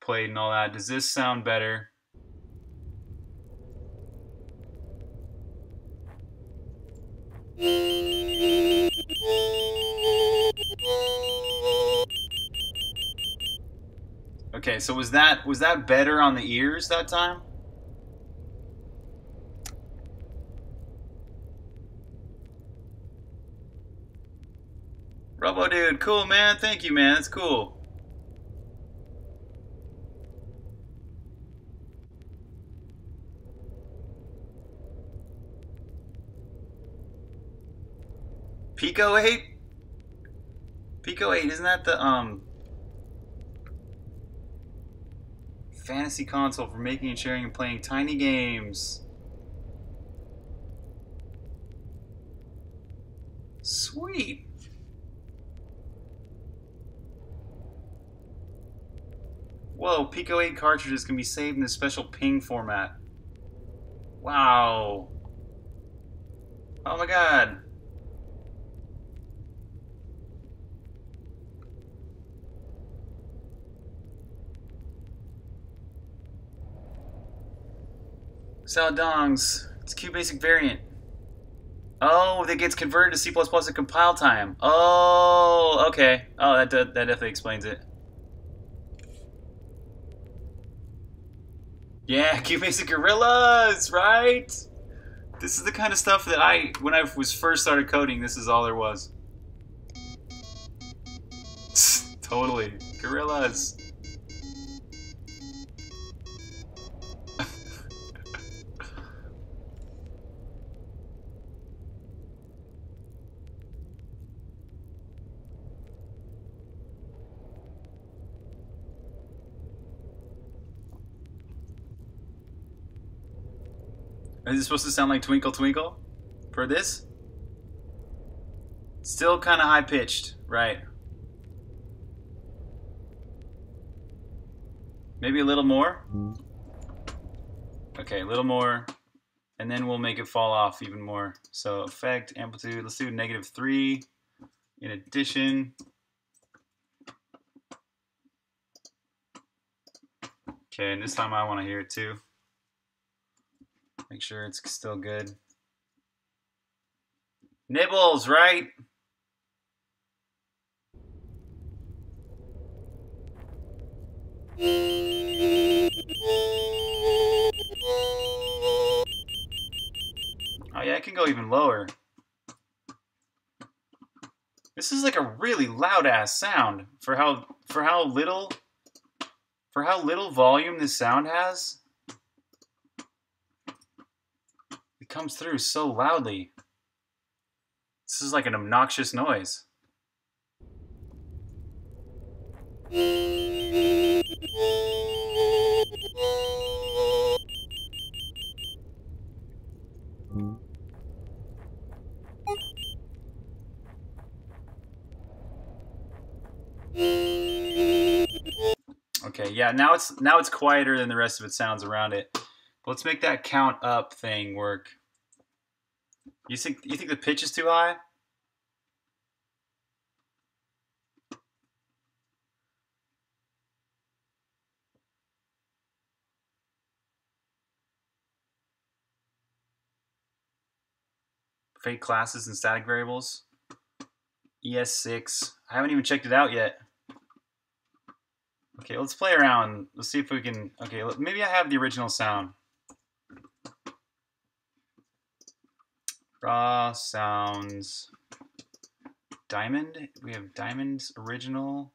played and all that, does this sound better? Okay, so was that was that better on the ears that time? Robo dude, cool man, thank you man, that's cool. Pico eight? Pico eight, isn't that the um fantasy console for making and sharing and playing tiny games? Sweet. Whoa, Pico eight cartridges can be saved in a special ping format. Wow. Oh my god. Saldongs. It's a QBasic variant. Oh, that gets converted to C plus plus at compile time. Oh, okay. Oh, that, that definitely explains it. Yeah, QBasic gorillas, right? This is the kind of stuff that I, when I was first started coding, this is all there was. Totally. Gorillas. Is it supposed to sound like Twinkle Twinkle for this? Still kind of high-pitched, right? Maybe a little more? Okay, a little more, and then we'll make it fall off even more. So effect, amplitude, let's do negative three in addition. Okay, and this time I want to hear it too. Make sure it's still good. Nibbles, right? Oh yeah, I can go even lower. This is like a really loud ass sound for how for how little for how little volume this sound has. It comes through so loudly. This is like an obnoxious noise. Okay, yeah, now it's now it's quieter than the rest of its sounds around it. Let's make that count up thing work. You think you think the pitch is too high? Fake classes and static variables. E S six. I haven't even checked it out yet. Okay, let's play around. Let's see if we can. Okay, maybe I have the original sound. Raw sounds. Diamond. We have Diamond's original.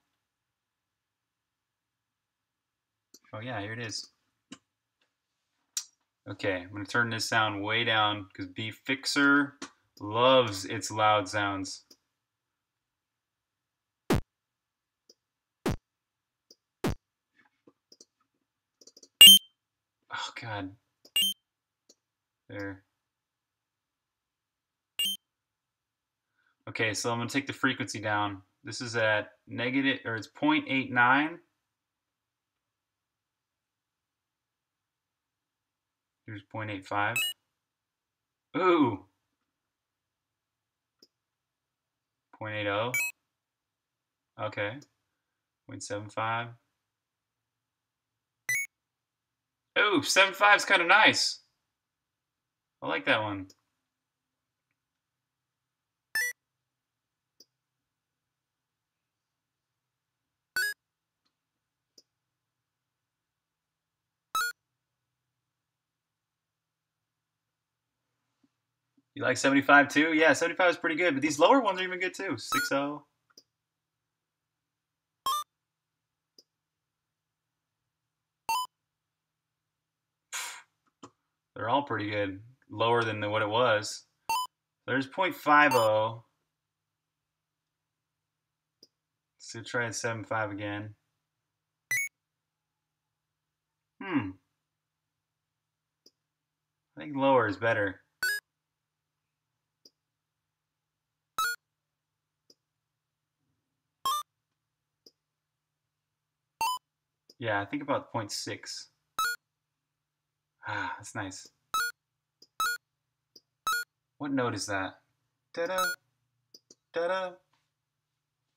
Oh yeah, here it is. Okay, I'm gonna turn this sound way down because Befixer loves its loud sounds. Oh god. There. Okay, so I'm gonna take the frequency down. This is at negative, or it's zero point eight nine. Here's zero point eight five. Ooh. zero point eight zero. Okay. zero point seven five. Ooh, seven point five is kind of nice. I like that one. You like seventy-five too? Yeah, seventy-five is pretty good, but these lower ones are even good too. sixty. They're all pretty good. Lower than the, what it was. There's point five oh. Let's try at seventy-five again. Hmm. I think lower is better. Yeah, I think about point six. Ah, that's nice. What note is that? Da-da, da-da,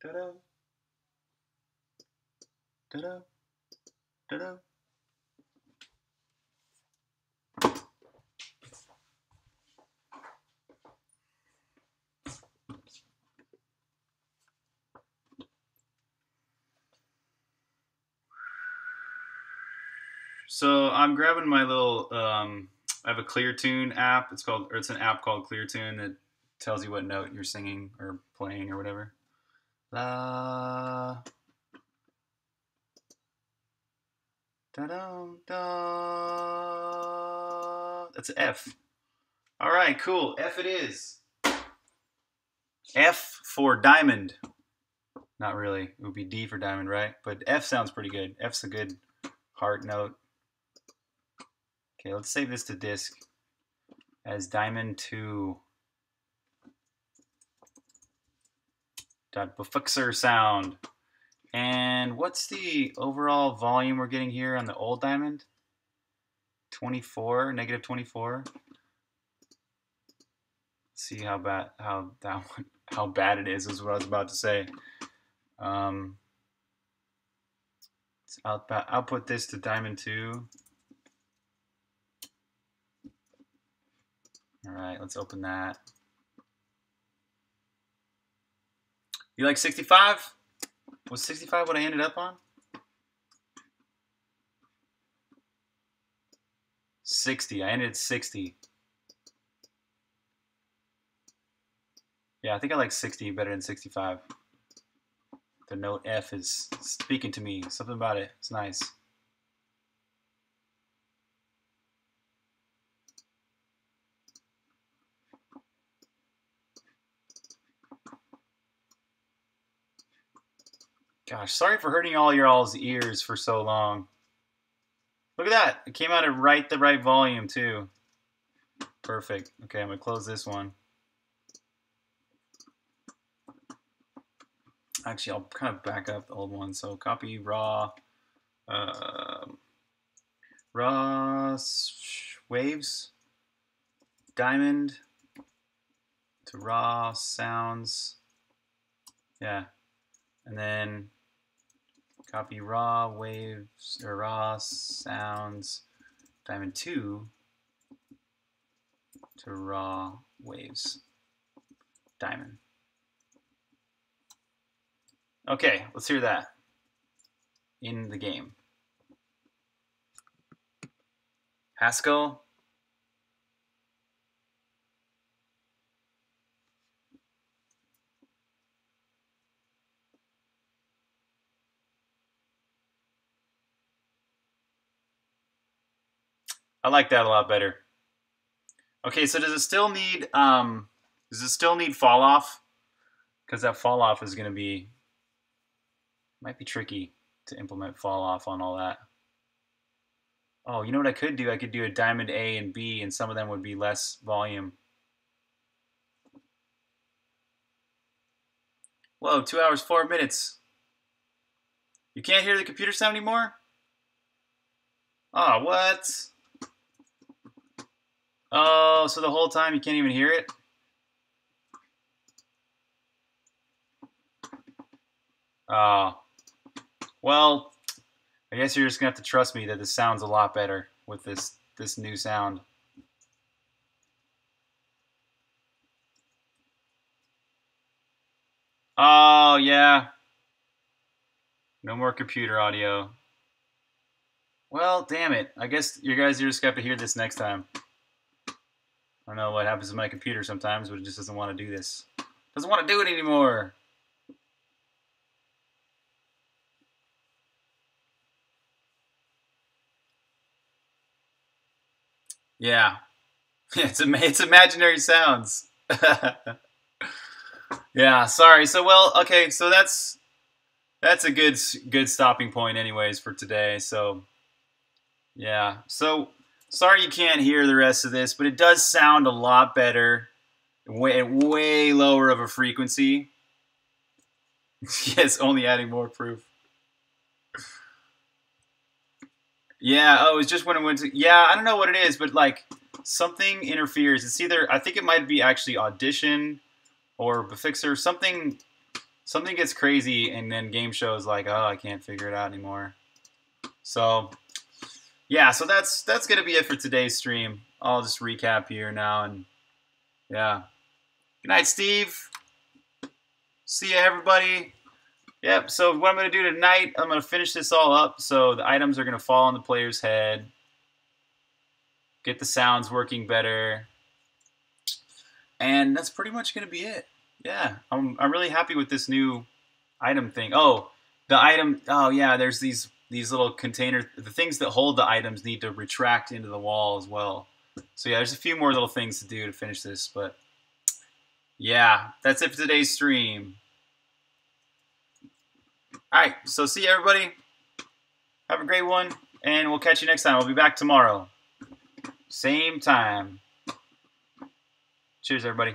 da-da, da-da, da-da. So I'm grabbing my little, um, I have a ClearTune app. It's called, or it's an app called ClearTune that tells you what note you're singing or playing or whatever. La, da dum da. That's an F. All right, cool. F it is. F for diamond. Not really. It would be D for diamond, right? But F sounds pretty good. F's a good heart note. Okay, let's save this to disk as diamond two. Befixer sound. And what's the overall volume we're getting here on the old diamond? twenty-four, negative twenty-four. See how bad how that one, how bad it is is what I was about to say. Um, so I'll, I'll put this to diamond two. All right, let's open that. You like sixty-five? Was sixty-five what I ended up on? sixty. I ended at sixty. Yeah, I think I like sixty better than sixty-five. The note F is speaking to me. Something about it. It's nice. Gosh, sorry for hurting all your all's ears for so long. Look at that. It came out at right the right volume, too. Perfect. Okay, I'm going to close this one. Actually, I'll kind of back up the old one. So copy raw, uh, raw waves, diamond to raw sounds. Yeah. And then copy raw waves or raw sounds diamond two to raw waves diamond. Okay, let's hear that in the game. Haskell. I like that a lot better. Okay, so does it still need um, does it still need fall off? Because that fall off is going to be might be tricky to implement fall off on all that. Oh, you know what I could do? I could do a diamond A and B, and some of them would be less volume. Whoa, two hours four minutes. You can't hear the computer sound anymore? Ah, oh, what? Oh, so the whole time you can't even hear it? Oh. Well, I guess you're just going to have to trust me that this sounds a lot better with this, this new sound. Oh, yeah. No more computer audio. Well, damn it. I guess you guys are just going to have to hear this next time. I don't know what happens to my computer sometimes, but it just doesn't want to do this. Doesn't want to do it anymore. Yeah. It's, it's imaginary sounds. Yeah, sorry. So, well, okay, so that's that's a good good stopping point anyways for today. So, yeah. So, sorry you can't hear the rest of this, but it does sound a lot better. Way, way lower of a frequency. Yes, only adding more proof. Yeah, oh, it's just when it went to... Yeah, I don't know what it is, but, like, something interferes. It's either... I think it might be actually Audition or Befixer. Something, something gets crazy, and then Game Show is like, oh, I can't figure it out anymore. So, yeah, so that's, that's going to be it for today's stream. I'll just recap here now, and, yeah. Good night, Steve. See ya, everybody. Yep, so what I'm going to do tonight, I'm going to finish this all up. So the items are going to fall on the player's head. Get the sounds working better. And that's pretty much going to be it. Yeah, I'm, I'm really happy with this new item thing. Oh, the item, oh yeah, there's these, these little container, the things that hold the items need to retract into the wall as well. So yeah, there's a few more little things to do to finish this, but yeah, that's it for today's stream. All right, so see you, everybody. Have a great one, and we'll catch you next time. I'll be back tomorrow. Same time. Cheers, everybody.